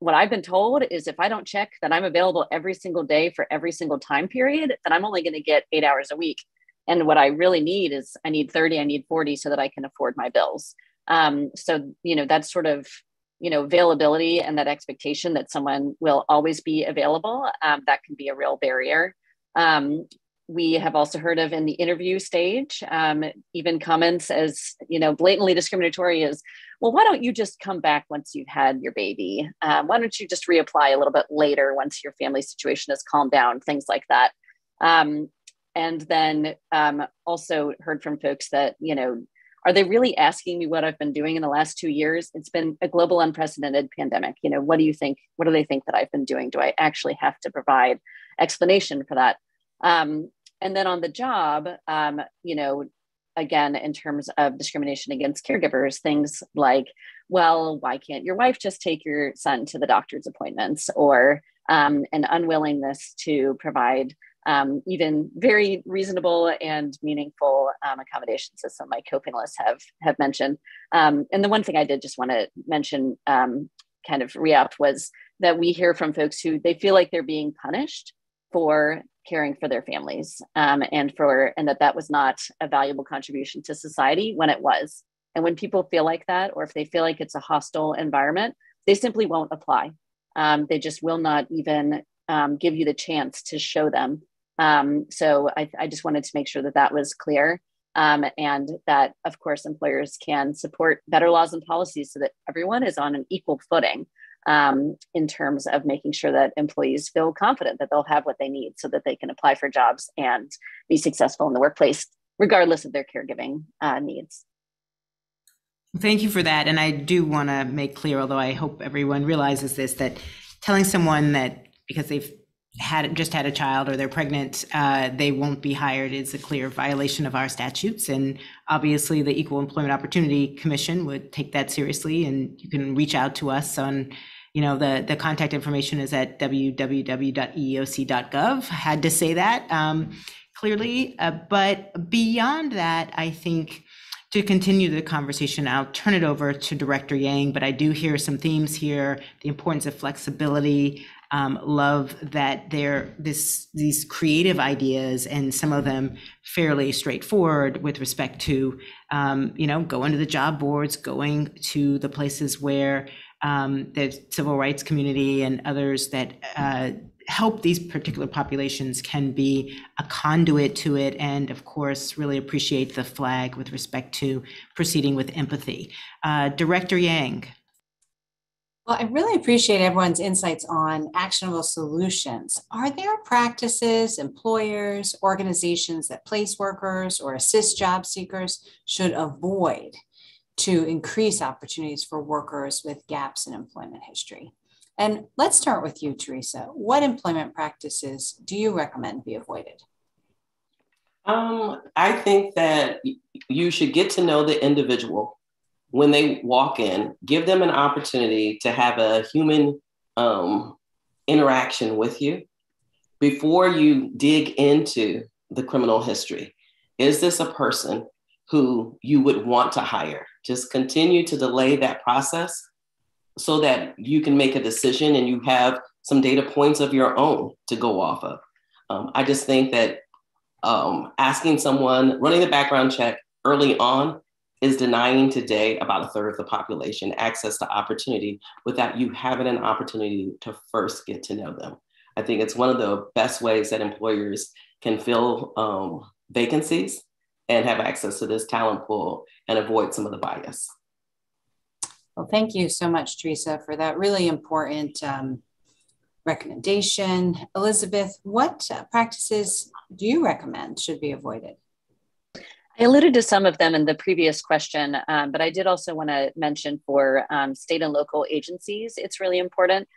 what I've been told is if I don't check that I'm available every single day for every single time period, then I'm only going to get 8 hours a week. And what I really need is I need 30, I need 40 so that I can afford my bills. So, you know, that's sort of, you know, availability and that expectation that someone will always be available, that can be a real barrier. We have also heard of in the interview stage, even comments as, you know, blatantly discriminatory is, well, why don't you just come back once you've had your baby? Why don't you just reapply a little bit later once your family situation has calmed down, things like that. And then also heard from folks that, you know, are they really asking me what I've been doing in the last 2 years? It's been a global unprecedented pandemic. You know, what do you think? What do they think that I've been doing? Do I actually have to provide explanation for that? And then on the job, you know, again, in terms of discrimination against caregivers, things like, well, why can't your wife just take your son to the doctor's appointments, or an unwillingness to provide even very reasonable and meaningful accommodations, as some of my co-panelists have mentioned. And the one thing I did just want to mention, kind of re-up, was that we hear from folks who they feel like they're being punished for caring for their families, and that was not a valuable contribution to society when it was. And when people feel like that, or if they feel like it's a hostile environment, they simply won't apply. They just will not even give you the chance to show them. So I just wanted to make sure that that was clear, and that, of course, employers can support better laws and policies so that everyone is on an equal footing, in terms of making sure that employees feel confident that they'll have what they need so that they can apply for jobs and be successful in the workplace. regardless of their caregiving needs. Thank you for that. And I do want to make clear, although I hope everyone realizes this, that telling someone that because they've just had a child or they're pregnant, they won't be hired is a clear violation of our statutes. And obviously the Equal Employment Opportunity Commission would take that seriously, and you can reach out to us on, you know, the contact information is at www.eeoc.gov. Had to say that clearly. But beyond that, I think to continue the conversation, I'll turn it over to Director Yang, but I do hear some themes here, the importance of flexibility. Love that these creative ideas, and some of them fairly straightforward with respect to, you know, going to the job boards, going to the places where the civil rights community and others that help these particular populations can be a conduit to it. And of course, really appreciate the flag with respect to proceeding with empathy. Director Yang. Well, I really appreciate everyone's insights on actionable solutions. Are there practices, employers, organizations that place workers or assist job seekers should avoid to increase opportunities for workers with gaps in employment history? And let's start with you, Teresa. What employment practices do you recommend be avoided? I think that you should get to know the individual when they walk in, give them an opportunity to have a human interaction with you before you dig into the criminal history. Is this a person who you would want to hire? Just continue to delay that process so that you can make a decision and you have some data points of your own to go off of. I just think that asking someone, running the background check early on is denying today about a third of the population access to opportunity without you having an opportunity to first get to know them. I think it's one of the best ways that employers can fill vacancies and have access to this talent pool and avoid some of the bias. Well, thank you so much, Teresa, for that really important recommendation. Elizabeth, what practices do you recommend should be avoided? I alluded to some of them in the previous question, but I did also want to mention for state and local agencies, it's really important.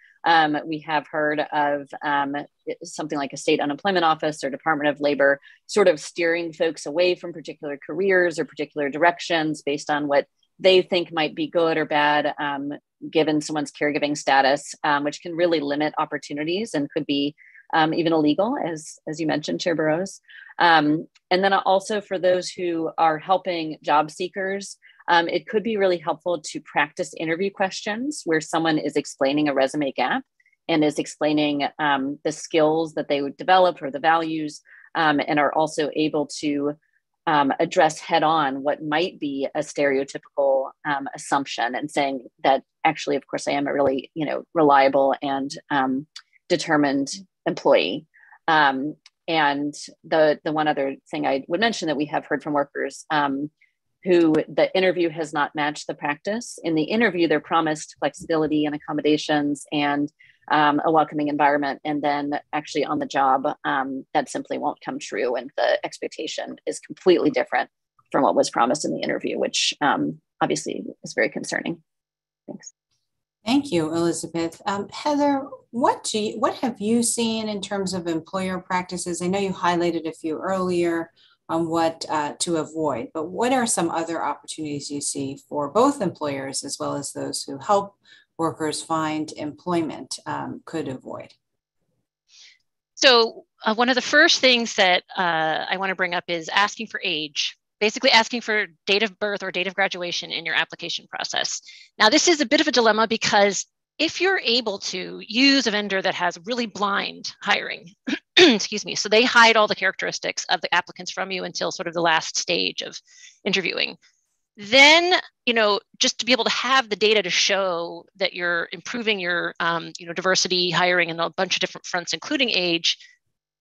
We have heard of something like a state unemployment office or Department of Labor sort of steering folks away from particular careers or particular directions based on what they think might be good or bad, given someone's caregiving status, which can really limit opportunities and could be even illegal, as you mentioned, Chair Burrows. And then also for those who are helping job seekers, it could be really helpful to practice interview questions where someone is explaining a resume gap and is explaining the skills that they would develop or the values, and are also able to address head on what might be a stereotypical assumption and saying that actually, of course, I am a really, you know, reliable and determined employee. And the one other thing I would mention that we have heard from workers who the interview has not matched the practice. In the interview, they're promised flexibility and accommodations and a welcoming environment. And then actually on the job, that simply won't come true. And the expectation is completely different from what was promised in the interview, which obviously is very concerning. Thanks. Thank you, Elizabeth. Heather, what have you seen in terms of employer practices? I know you highlighted a few earlier on what to avoid, but what are some other opportunities you see for both employers as well as those who help workers find employment could avoid? So one of the first things that I want to bring up is asking for age. Basically asking for date of birth or date of graduation in your application process. Now, this is a bit of a dilemma because if you're able to use a vendor that has really blind hiring, excuse me, so they hide all the characteristics of the applicants from you until sort of the last stage of interviewing, then, you know, just to be able to have the data to show that you're improving your, you know, diversity hiring in a bunch of different fronts, including age,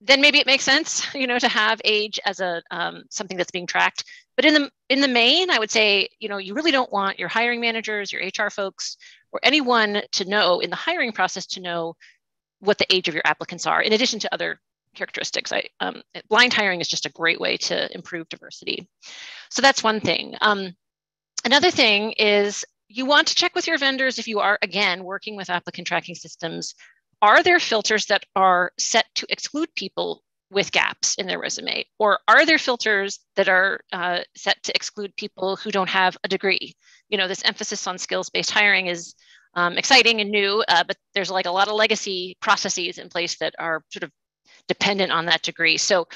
then maybe it makes sense, you know, to have age as a something that's being tracked. But in the main, I would say, you know, you really don't want your hiring managers, your HR folks, or anyone to know in the hiring process to know what the age of your applicants are, in addition to other characteristics. Blind hiring is just a great way to improve diversity. So that's one thing. Another thing is you want to check with your vendors if you are, again, working with applicant tracking systems. Are there filters that are set to exclude people with gaps in their resume? Or are there filters that are set to exclude people who don't have a degree? You know, this emphasis on skills-based hiring is exciting and new, but there's like a lot of legacy processes in place that are sort of dependent on that degree. So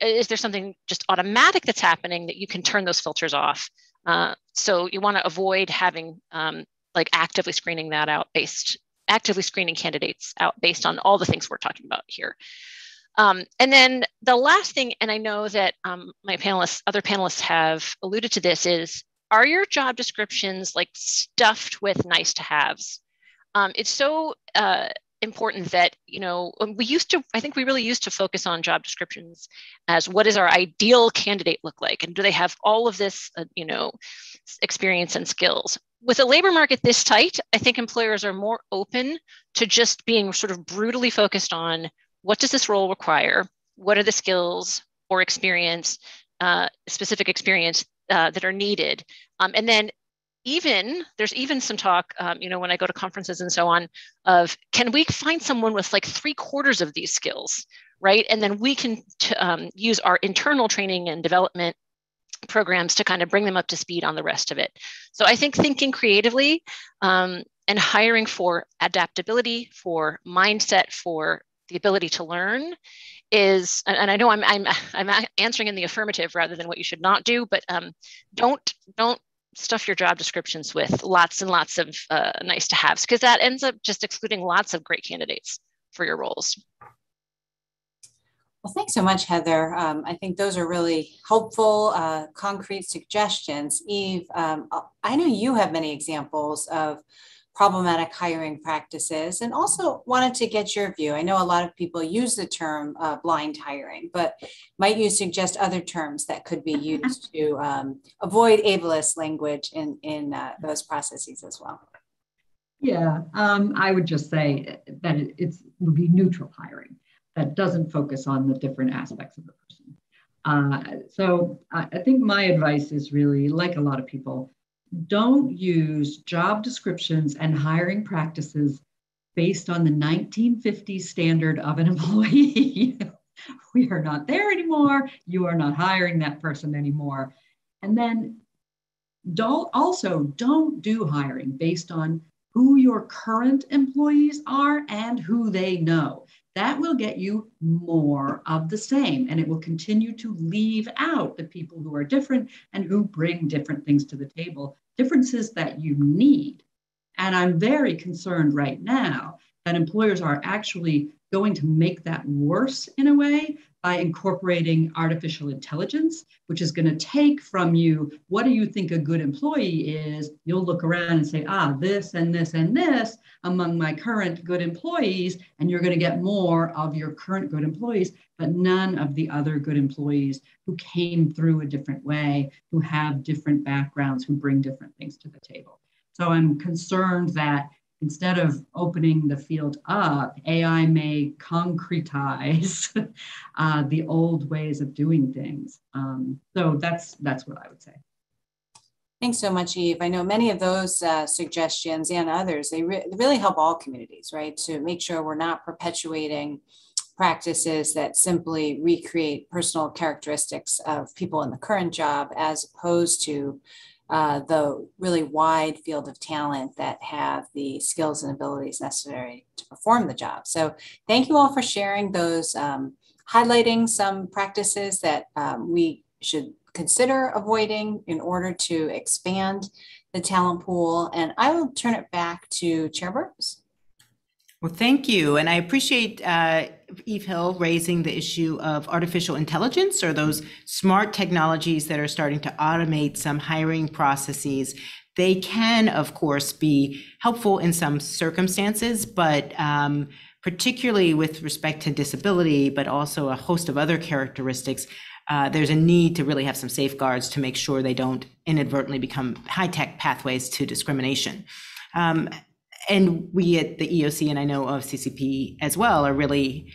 is there something just automatic that's happening that you can turn those filters off? So you want to avoid having like actively screening candidates out based on all the things we're talking about here. And then the last thing, and I know that my panelists, other panelists have alluded to this, is are your job descriptions like stuffed with nice to haves? It's so important that, you know, I think we really used to focus on job descriptions as what does our ideal candidate look like? And do they have all of this, you know, experience and skills? With a labor market this tight, I think employers are more open to just being sort of brutally focused on what does this role require? What are the skills or experience, specific experience that are needed? And then there's even some talk, you know, when I go to conferences and so on, of can we find someone with like 3/4 of these skills, right? And then we can use our internal training and development programs to kind of bring them up to speed on the rest of it. So I think thinking creatively and hiring for adaptability, for mindset, for the ability to learn is, and I know I'm answering in the affirmative rather than what you should not do, but don't stuff your job descriptions with lots and lots of nice to haves, because that ends up just excluding lots of great candidates for your roles. Well, thanks so much, Heather. I think those are really helpful, concrete suggestions. Eve, I know you have many examples of problematic hiring practices and also wanted to get your view. I know a lot of people use the term blind hiring, but might you suggest other terms that could be used to avoid ableist language in those processes as well? Yeah, I would just say that it would be neutral hiring that doesn't focus on the different aspects of the person. So I think my advice is really, like a lot of people, don't use job descriptions and hiring practices based on the 1950s standard of an employee. We are not there anymore. You are not hiring that person anymore. And then don't do hiring based on who your current employees are and who they know. That will get you more of the same, and it will continue to leave out the people who are different and who bring different things to the table, differences that you need. And I'm very concerned right now that employers are actually going to make that worse in a way by incorporating artificial intelligence, which is going to take from you, what do you think a good employee is? You'll look around and say, this and this and this among my current good employees, and you're going to get more of your current good employees, but none of the other good employees who came through a different way, who have different backgrounds, who bring different things to the table. So I'm concerned that instead of opening the field up, AI may concretize the old ways of doing things. So that's what I would say. Thanks so much, Eve. I know many of those suggestions and others, they really help all communities, right? To make sure we're not perpetuating practices that simply recreate personal characteristics of people in the current job, as opposed to the really wide field of talent that have the skills and abilities necessary to perform the job. So thank you all for sharing those, highlighting some practices that we should consider avoiding in order to expand the talent pool. And I will turn it back to Chair Burrows. Well, thank you. And I appreciate Eve Hill raising the issue of artificial intelligence, or those smart technologies that are starting to automate some hiring processes. They can, of course, be helpful in some circumstances, but particularly with respect to disability, but also a host of other characteristics, there's a need to really have some safeguards to make sure they don't inadvertently become high-tech pathways to discrimination. And we at the EEOC, and I know OFCCP as well, are really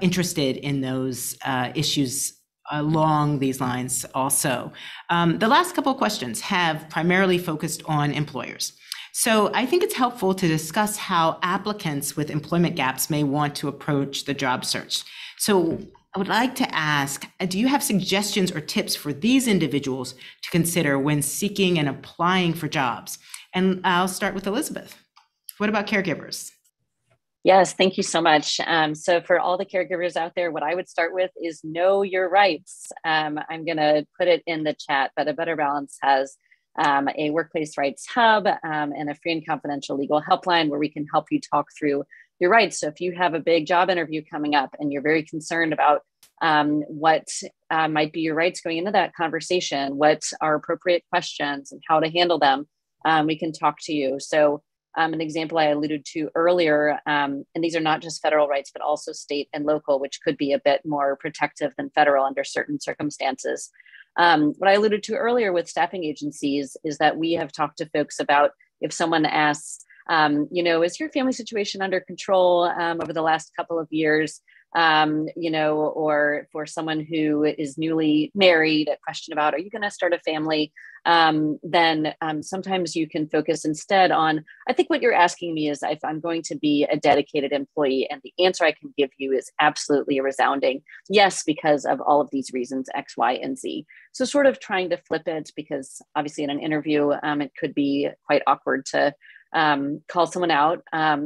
interested in those issues along these lines also. The last couple of questions have primarily focused on employers. So I think it's helpful to discuss how applicants with employment gaps may want to approach the job search. So I would like to ask, do you have suggestions or tips for these individuals to consider when seeking and applying for jobs? And I'll start with Elizabeth. What about caregivers? Yes, thank you so much. So for all the caregivers out there, what I would start with is know your rights. I'm going to put it in the chat, but A Better Balance has a workplace rights hub and a free and confidential legal helpline where we can help you talk through your rights. So if you have a big job interview coming up and you're very concerned about what might be your rights going into that conversation, what are appropriate questions and how to handle them, we can talk to you. So an example I alluded to earlier, and these are not just federal rights, but also state and local, which could be a bit more protective than federal under certain circumstances. What I alluded to earlier with staffing agencies is that we have talked to folks about if someone asks, you know, is your family situation under control over the last couple of years, you know, or for someone who is newly married, a question about, are you going to start a family? Then sometimes you can focus instead on, I think what you're asking me is if I'm going to be a dedicated employee, and the answer I can give you is absolutely a resounding yes, because of all of these reasons, X, Y, and Z. So sort of trying to flip it, because obviously in an interview, it could be quite awkward to call someone out.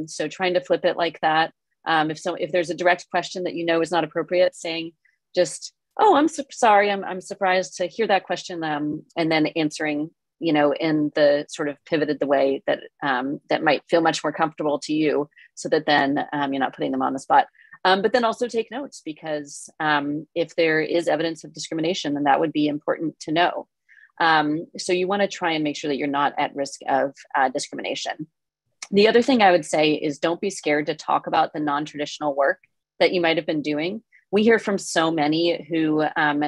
So trying to flip it like that. If there's a direct question that you know is not appropriate, saying just, oh, I'm sorry, I'm surprised to hear that question, and then answering, you know, in the sort of pivoted the way that that might feel much more comfortable to you, so that then you're not putting them on the spot. But then also take notes, because if there is evidence of discrimination, then that would be important to know. So you want to try and make sure that you're not at risk of discrimination. The other thing I would say is don't be scared to talk about the non-traditional work that you might have been doing. We hear from so many who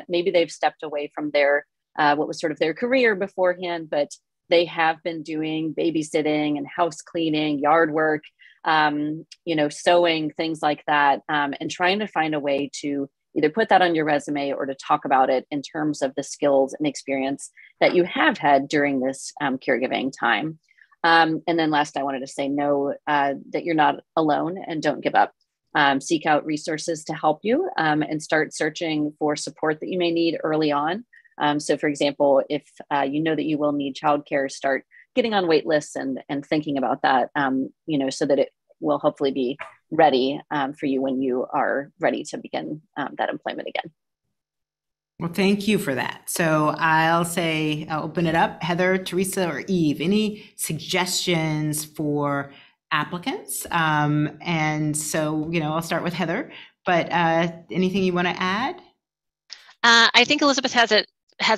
maybe they've stepped away from their what was sort of their career beforehand, but they have been doing babysitting and house cleaning, yard work, you know, sewing, things like that, and trying to find a way to either put that on your resume or to talk about it in terms of the skills and experience that you have had during this caregiving time. And then last, I wanted to say know that you're not alone and don't give up. Seek out resources to help you and start searching for support that you may need early on. So for example, if you know that you will need childcare, start getting on wait lists and thinking about that, you know, so that it will hopefully be ready for you when you are ready to begin that employment again. Well, thank you for that. So I'll say, I'll open it up. Heather, Teresa, or Eve, any suggestions for applicants? And so, you know, I'll start with Heather, but anything you want to add? I think Elizabeth has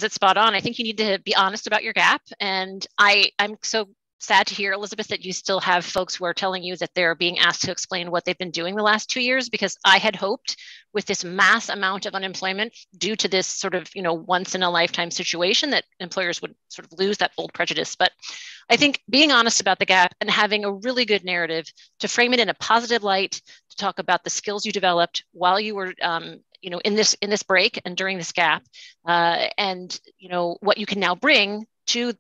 it spot on. I think you need to be honest about your gap. And I'm so sad to hear, Elizabeth, that you still have folks who are telling you that they're being asked to explain what they've been doing the last 2 years, because I had hoped with this mass amount of unemployment due to this sort of, you know, once in a lifetime situation that employers would sort of lose that old prejudice. But I think being honest about the gap and having a really good narrative to frame it in a positive light, to talk about the skills you developed while you were you know, in this break and during this gap, and, you know, what you can now bring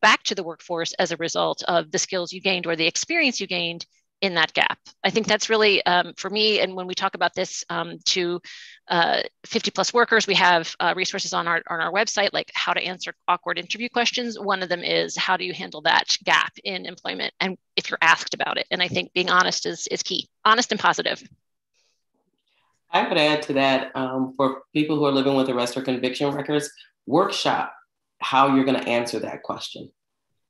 back to the workforce as a result of the skills you gained or the experience you gained in that gap. I think that's really, for me, and when we talk about this to 50 plus workers, we have resources on our website, like how to answer awkward interview questions. One of them is, how do you handle that gap in employment? And if you're asked about it, and I think being honest is key, honest and positive. I would add to that, for people who are living with arrest or conviction records, workshop how you're going to answer that question.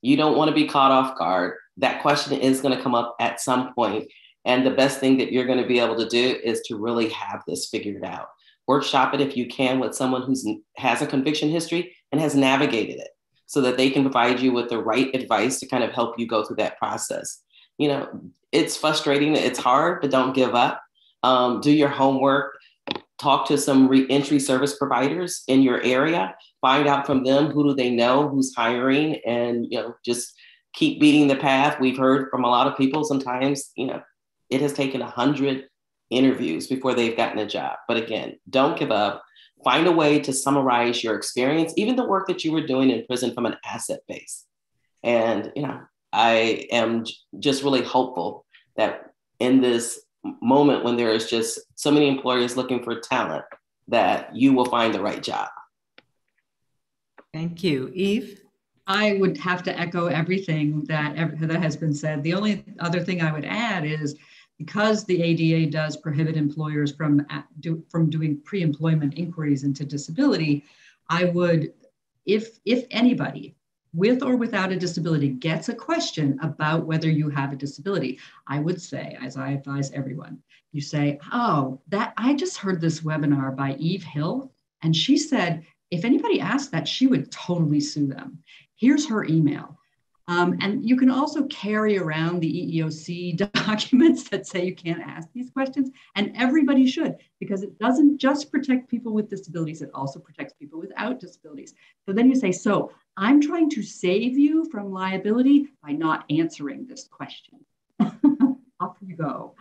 You don't want to be caught off guard. That question is going to come up at some point. And the best thing that you're going to be able to do is to really have this figured out. Workshop it if you can with someone who has a conviction history and has navigated it, so that they can provide you with the right advice to kind of help you go through that process. You know, it's frustrating, it's hard, but don't give up. Do your homework. Talk to some reentry service providers in your area, find out from them, who do they know, who's hiring, and, you know, just keep beating the path. We've heard from a lot of people sometimes, you know, it has taken 100 interviews before they've gotten a job. But again, don't give up. Find a way to summarize your experience, even the work that you were doing in prison, from an asset base. And, you know, I am just really hopeful that in this moment when there is just so many employers looking for talent, that you will find the right job. Thank you. Eve? I would have to echo everything that has been said. The only other thing I would add is, because the ADA does prohibit employers from doing pre-employment inquiries into disability, I would, if anybody with or without a disability gets a question about whether you have a disability, I would say, as I advise everyone, you say, oh, that I just heard this webinar by Eve Hill, and she said, if anybody asked that, she would totally sue them. Here's her email. And you can also carry around the EEOC documents that say you can't ask these questions, and everybody should, because it doesn't just protect people with disabilities, it also protects people without disabilities. So then you say, so I'm trying to save you from liability by not answering this question. Off you go.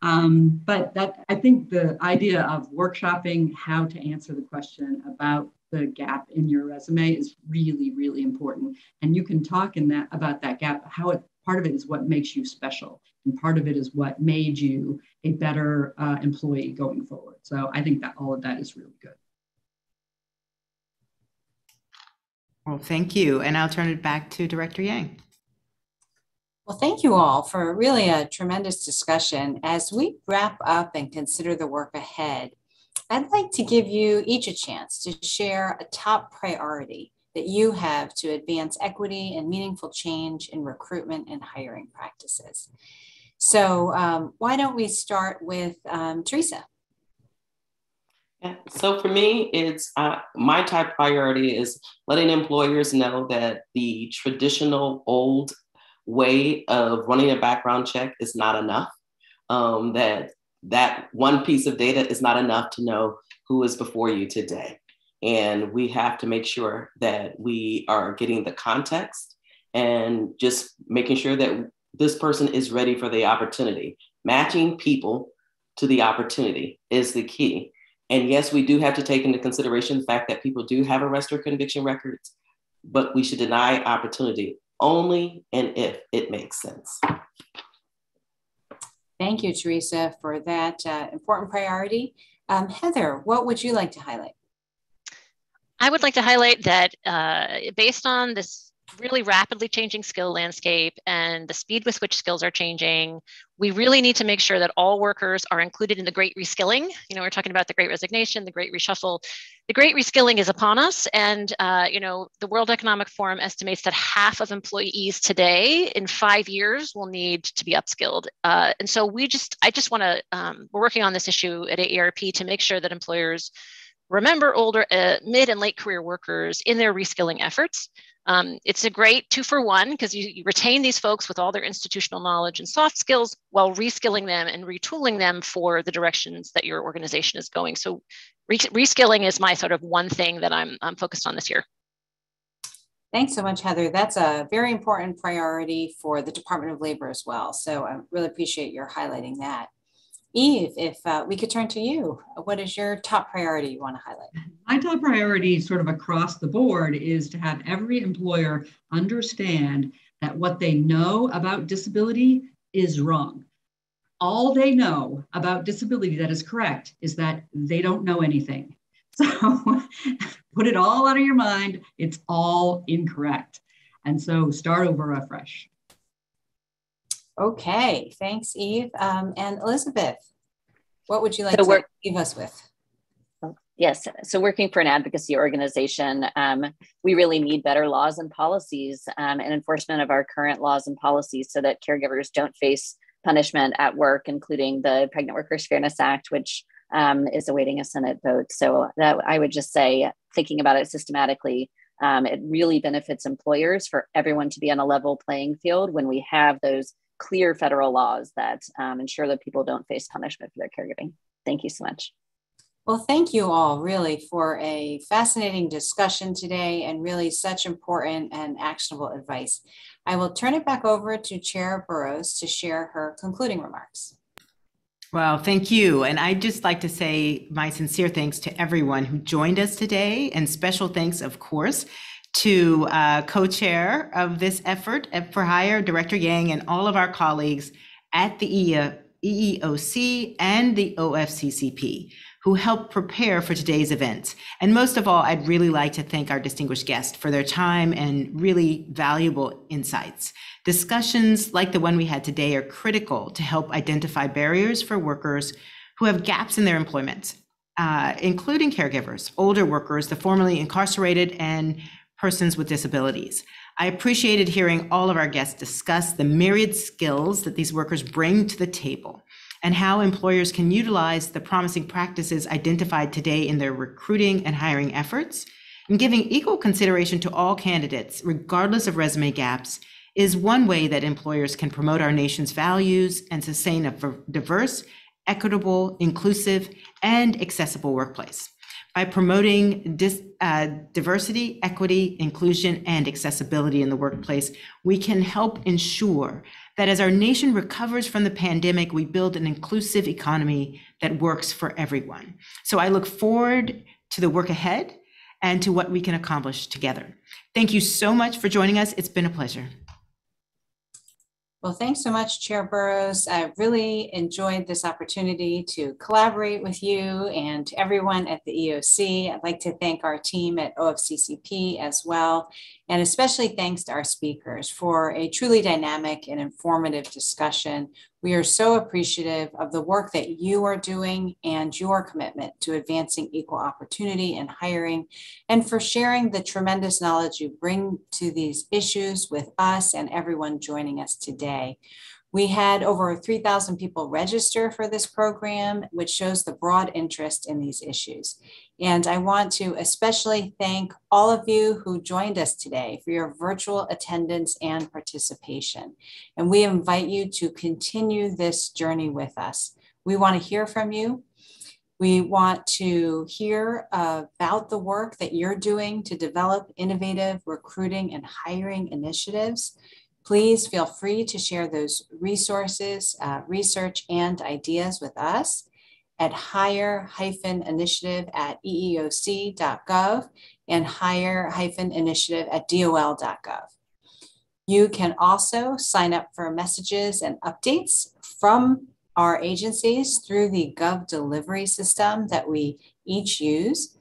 But that, I think the idea of workshopping how to answer the question about the gap in your resume is really, really important. And you can talk in that about that gap, how it, part of it is what makes you special, and part of it is what made you a better employee going forward. So I think that all of that is really good. Well, thank you. And I'll turn it back to Director Yang. Well, thank you all for really a tremendous discussion. As we wrap up and consider the work ahead, I'd like to give you each a chance to share a top priority that you have to advance equity and meaningful change in recruitment and hiring practices. So why don't we start with Teresa? Yeah. So for me, it's my top priority is letting employers know that the traditional old way of running a background check is not enough, that one piece of data is not enough to know who is before you today. And we have to make sure that we are getting the context and just making sure that this person is ready for the opportunity. Matching people to the opportunity is the key. And yes, we do have to take into consideration the fact that people do have arrest or conviction records, but we should deny opportunity only and if it makes sense. Thank you, Teresa, for that important priority. Heather, what would you like to highlight? I would like to highlight that based on this really rapidly changing skill landscape and the speed with which skills are changing, we really need to make sure that all workers are included in the great reskilling. You know, we're talking about the great resignation, the great reshuffle. The great reskilling is upon us. And, you know, the World Economic Forum estimates that half of employees today in 5 years will need to be upskilled. And so I just want to, we're working on this issue at AARP to make sure that employers remember older mid and late career workers in their reskilling efforts. It's a great 2-for-1 because you retain these folks with all their institutional knowledge and soft skills while reskilling them and retooling them for the directions that your organization is going. So reskilling is my sort of one thing that I'm focused on this year. Thanks so much, Heather. That's a very important priority for the Department of Labor as well. So I really appreciate your highlighting that. Eve, if we could turn to you, what is your top priority you want to highlight? My top priority sort of across the board is to have every employer understand that what they know about disability is wrong. All they know about disability that is correct is that they don't know anything. So put it all out of your mind. It's all incorrect. And so start over afresh. Okay, thanks, Eve. And Elizabeth, what would you like to leave us with? Yes, so working for an advocacy organization, we really need better laws and policies and enforcement of our current laws and policies so that caregivers don't face punishment at work, including the Pregnant Workers Fairness Act, which is awaiting a Senate vote. So that, I would just say, thinking about it systematically, it really benefits employers for everyone to be on a level playing field when we have those clear federal laws that ensure that people don't face punishment for their caregiving. Thank you so much. Well, thank you all really for a fascinating discussion today and really such important and actionable advice. I will turn it back over to Chair Burrows to share her concluding remarks. Well, thank you. And I'd just like to say my sincere thanks to everyone who joined us today, and special thanks, of course, to co-chair of this effort for HIRE, Director Yang, and all of our colleagues at the EEOC and the OFCCP who helped prepare for today's event. And most of all, I'd really like to thank our distinguished guests for their time and really valuable insights. Discussions like the one we had today are critical to help identify barriers for workers who have gaps in their employment, including caregivers, older workers, the formerly incarcerated, and persons with disabilities. I appreciated hearing all of our guests discuss the myriad skills that these workers bring to the table, and how employers can utilize the promising practices identified today in their recruiting and hiring efforts. And giving equal consideration to all candidates, regardless of resume gaps, is one way that employers can promote our nation's values and sustain a diverse, equitable, inclusive, and accessible workplace. By promoting diversity, equity, inclusion, and accessibility in the workplace, we can help ensure that as our nation recovers from the pandemic, we build an inclusive economy that works for everyone. So I look forward to the work ahead and to what we can accomplish together. Thank you so much for joining us. It's been a pleasure. Well, thanks so much, Chair Burrows. I really enjoyed this opportunity to collaborate with you and to everyone at the EEOC. I'd like to thank our team at OFCCP as well, and especially thanks to our speakers for a truly dynamic and informative discussion. We are so appreciative of the work that you are doing and your commitment to advancing equal opportunity in hiring, and for sharing the tremendous knowledge you bring to these issues with us and everyone joining us today. We had over 3,000 people register for this program, which shows the broad interest in these issues. And I want to especially thank all of you who joined us today for your virtual attendance and participation. And we invite you to continue this journey with us. We want to hear from you. We want to hear about the work that you're doing to develop innovative recruiting and hiring initiatives. Please feel free to share those resources, research, and ideas with us at hire-initiative@eeoc.gov and hire-initiative@dol.gov. You can also sign up for messages and updates from our agencies through the Gov delivery system that we each use.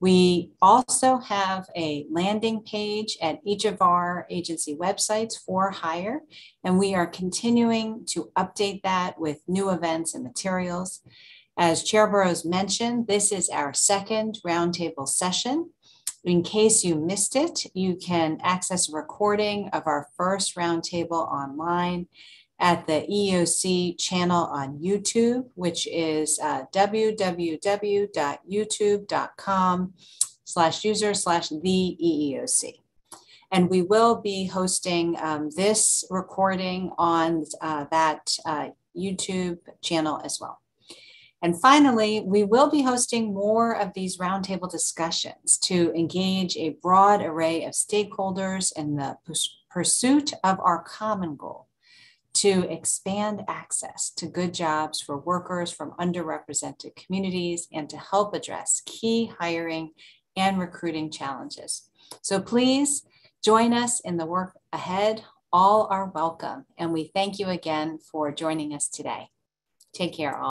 We also have a landing page at each of our agency websites for HIRE, and we are continuing to update that with new events and materials. As Chair Burrows mentioned, this is our second roundtable session. In case you missed it, you can access a recording of our first roundtable online at the EEOC channel on YouTube, which is www.youtube.com/user/theEEOC. And we will be hosting this recording on that YouTube channel as well. And finally, we will be hosting more of these roundtable discussions to engage a broad array of stakeholders in the pursuit of our common goal, to expand access to good jobs for workers from underrepresented communities and to help address key hiring and recruiting challenges. So please join us in the work ahead. All are welcome, and we thank you again for joining us today. Take care, all.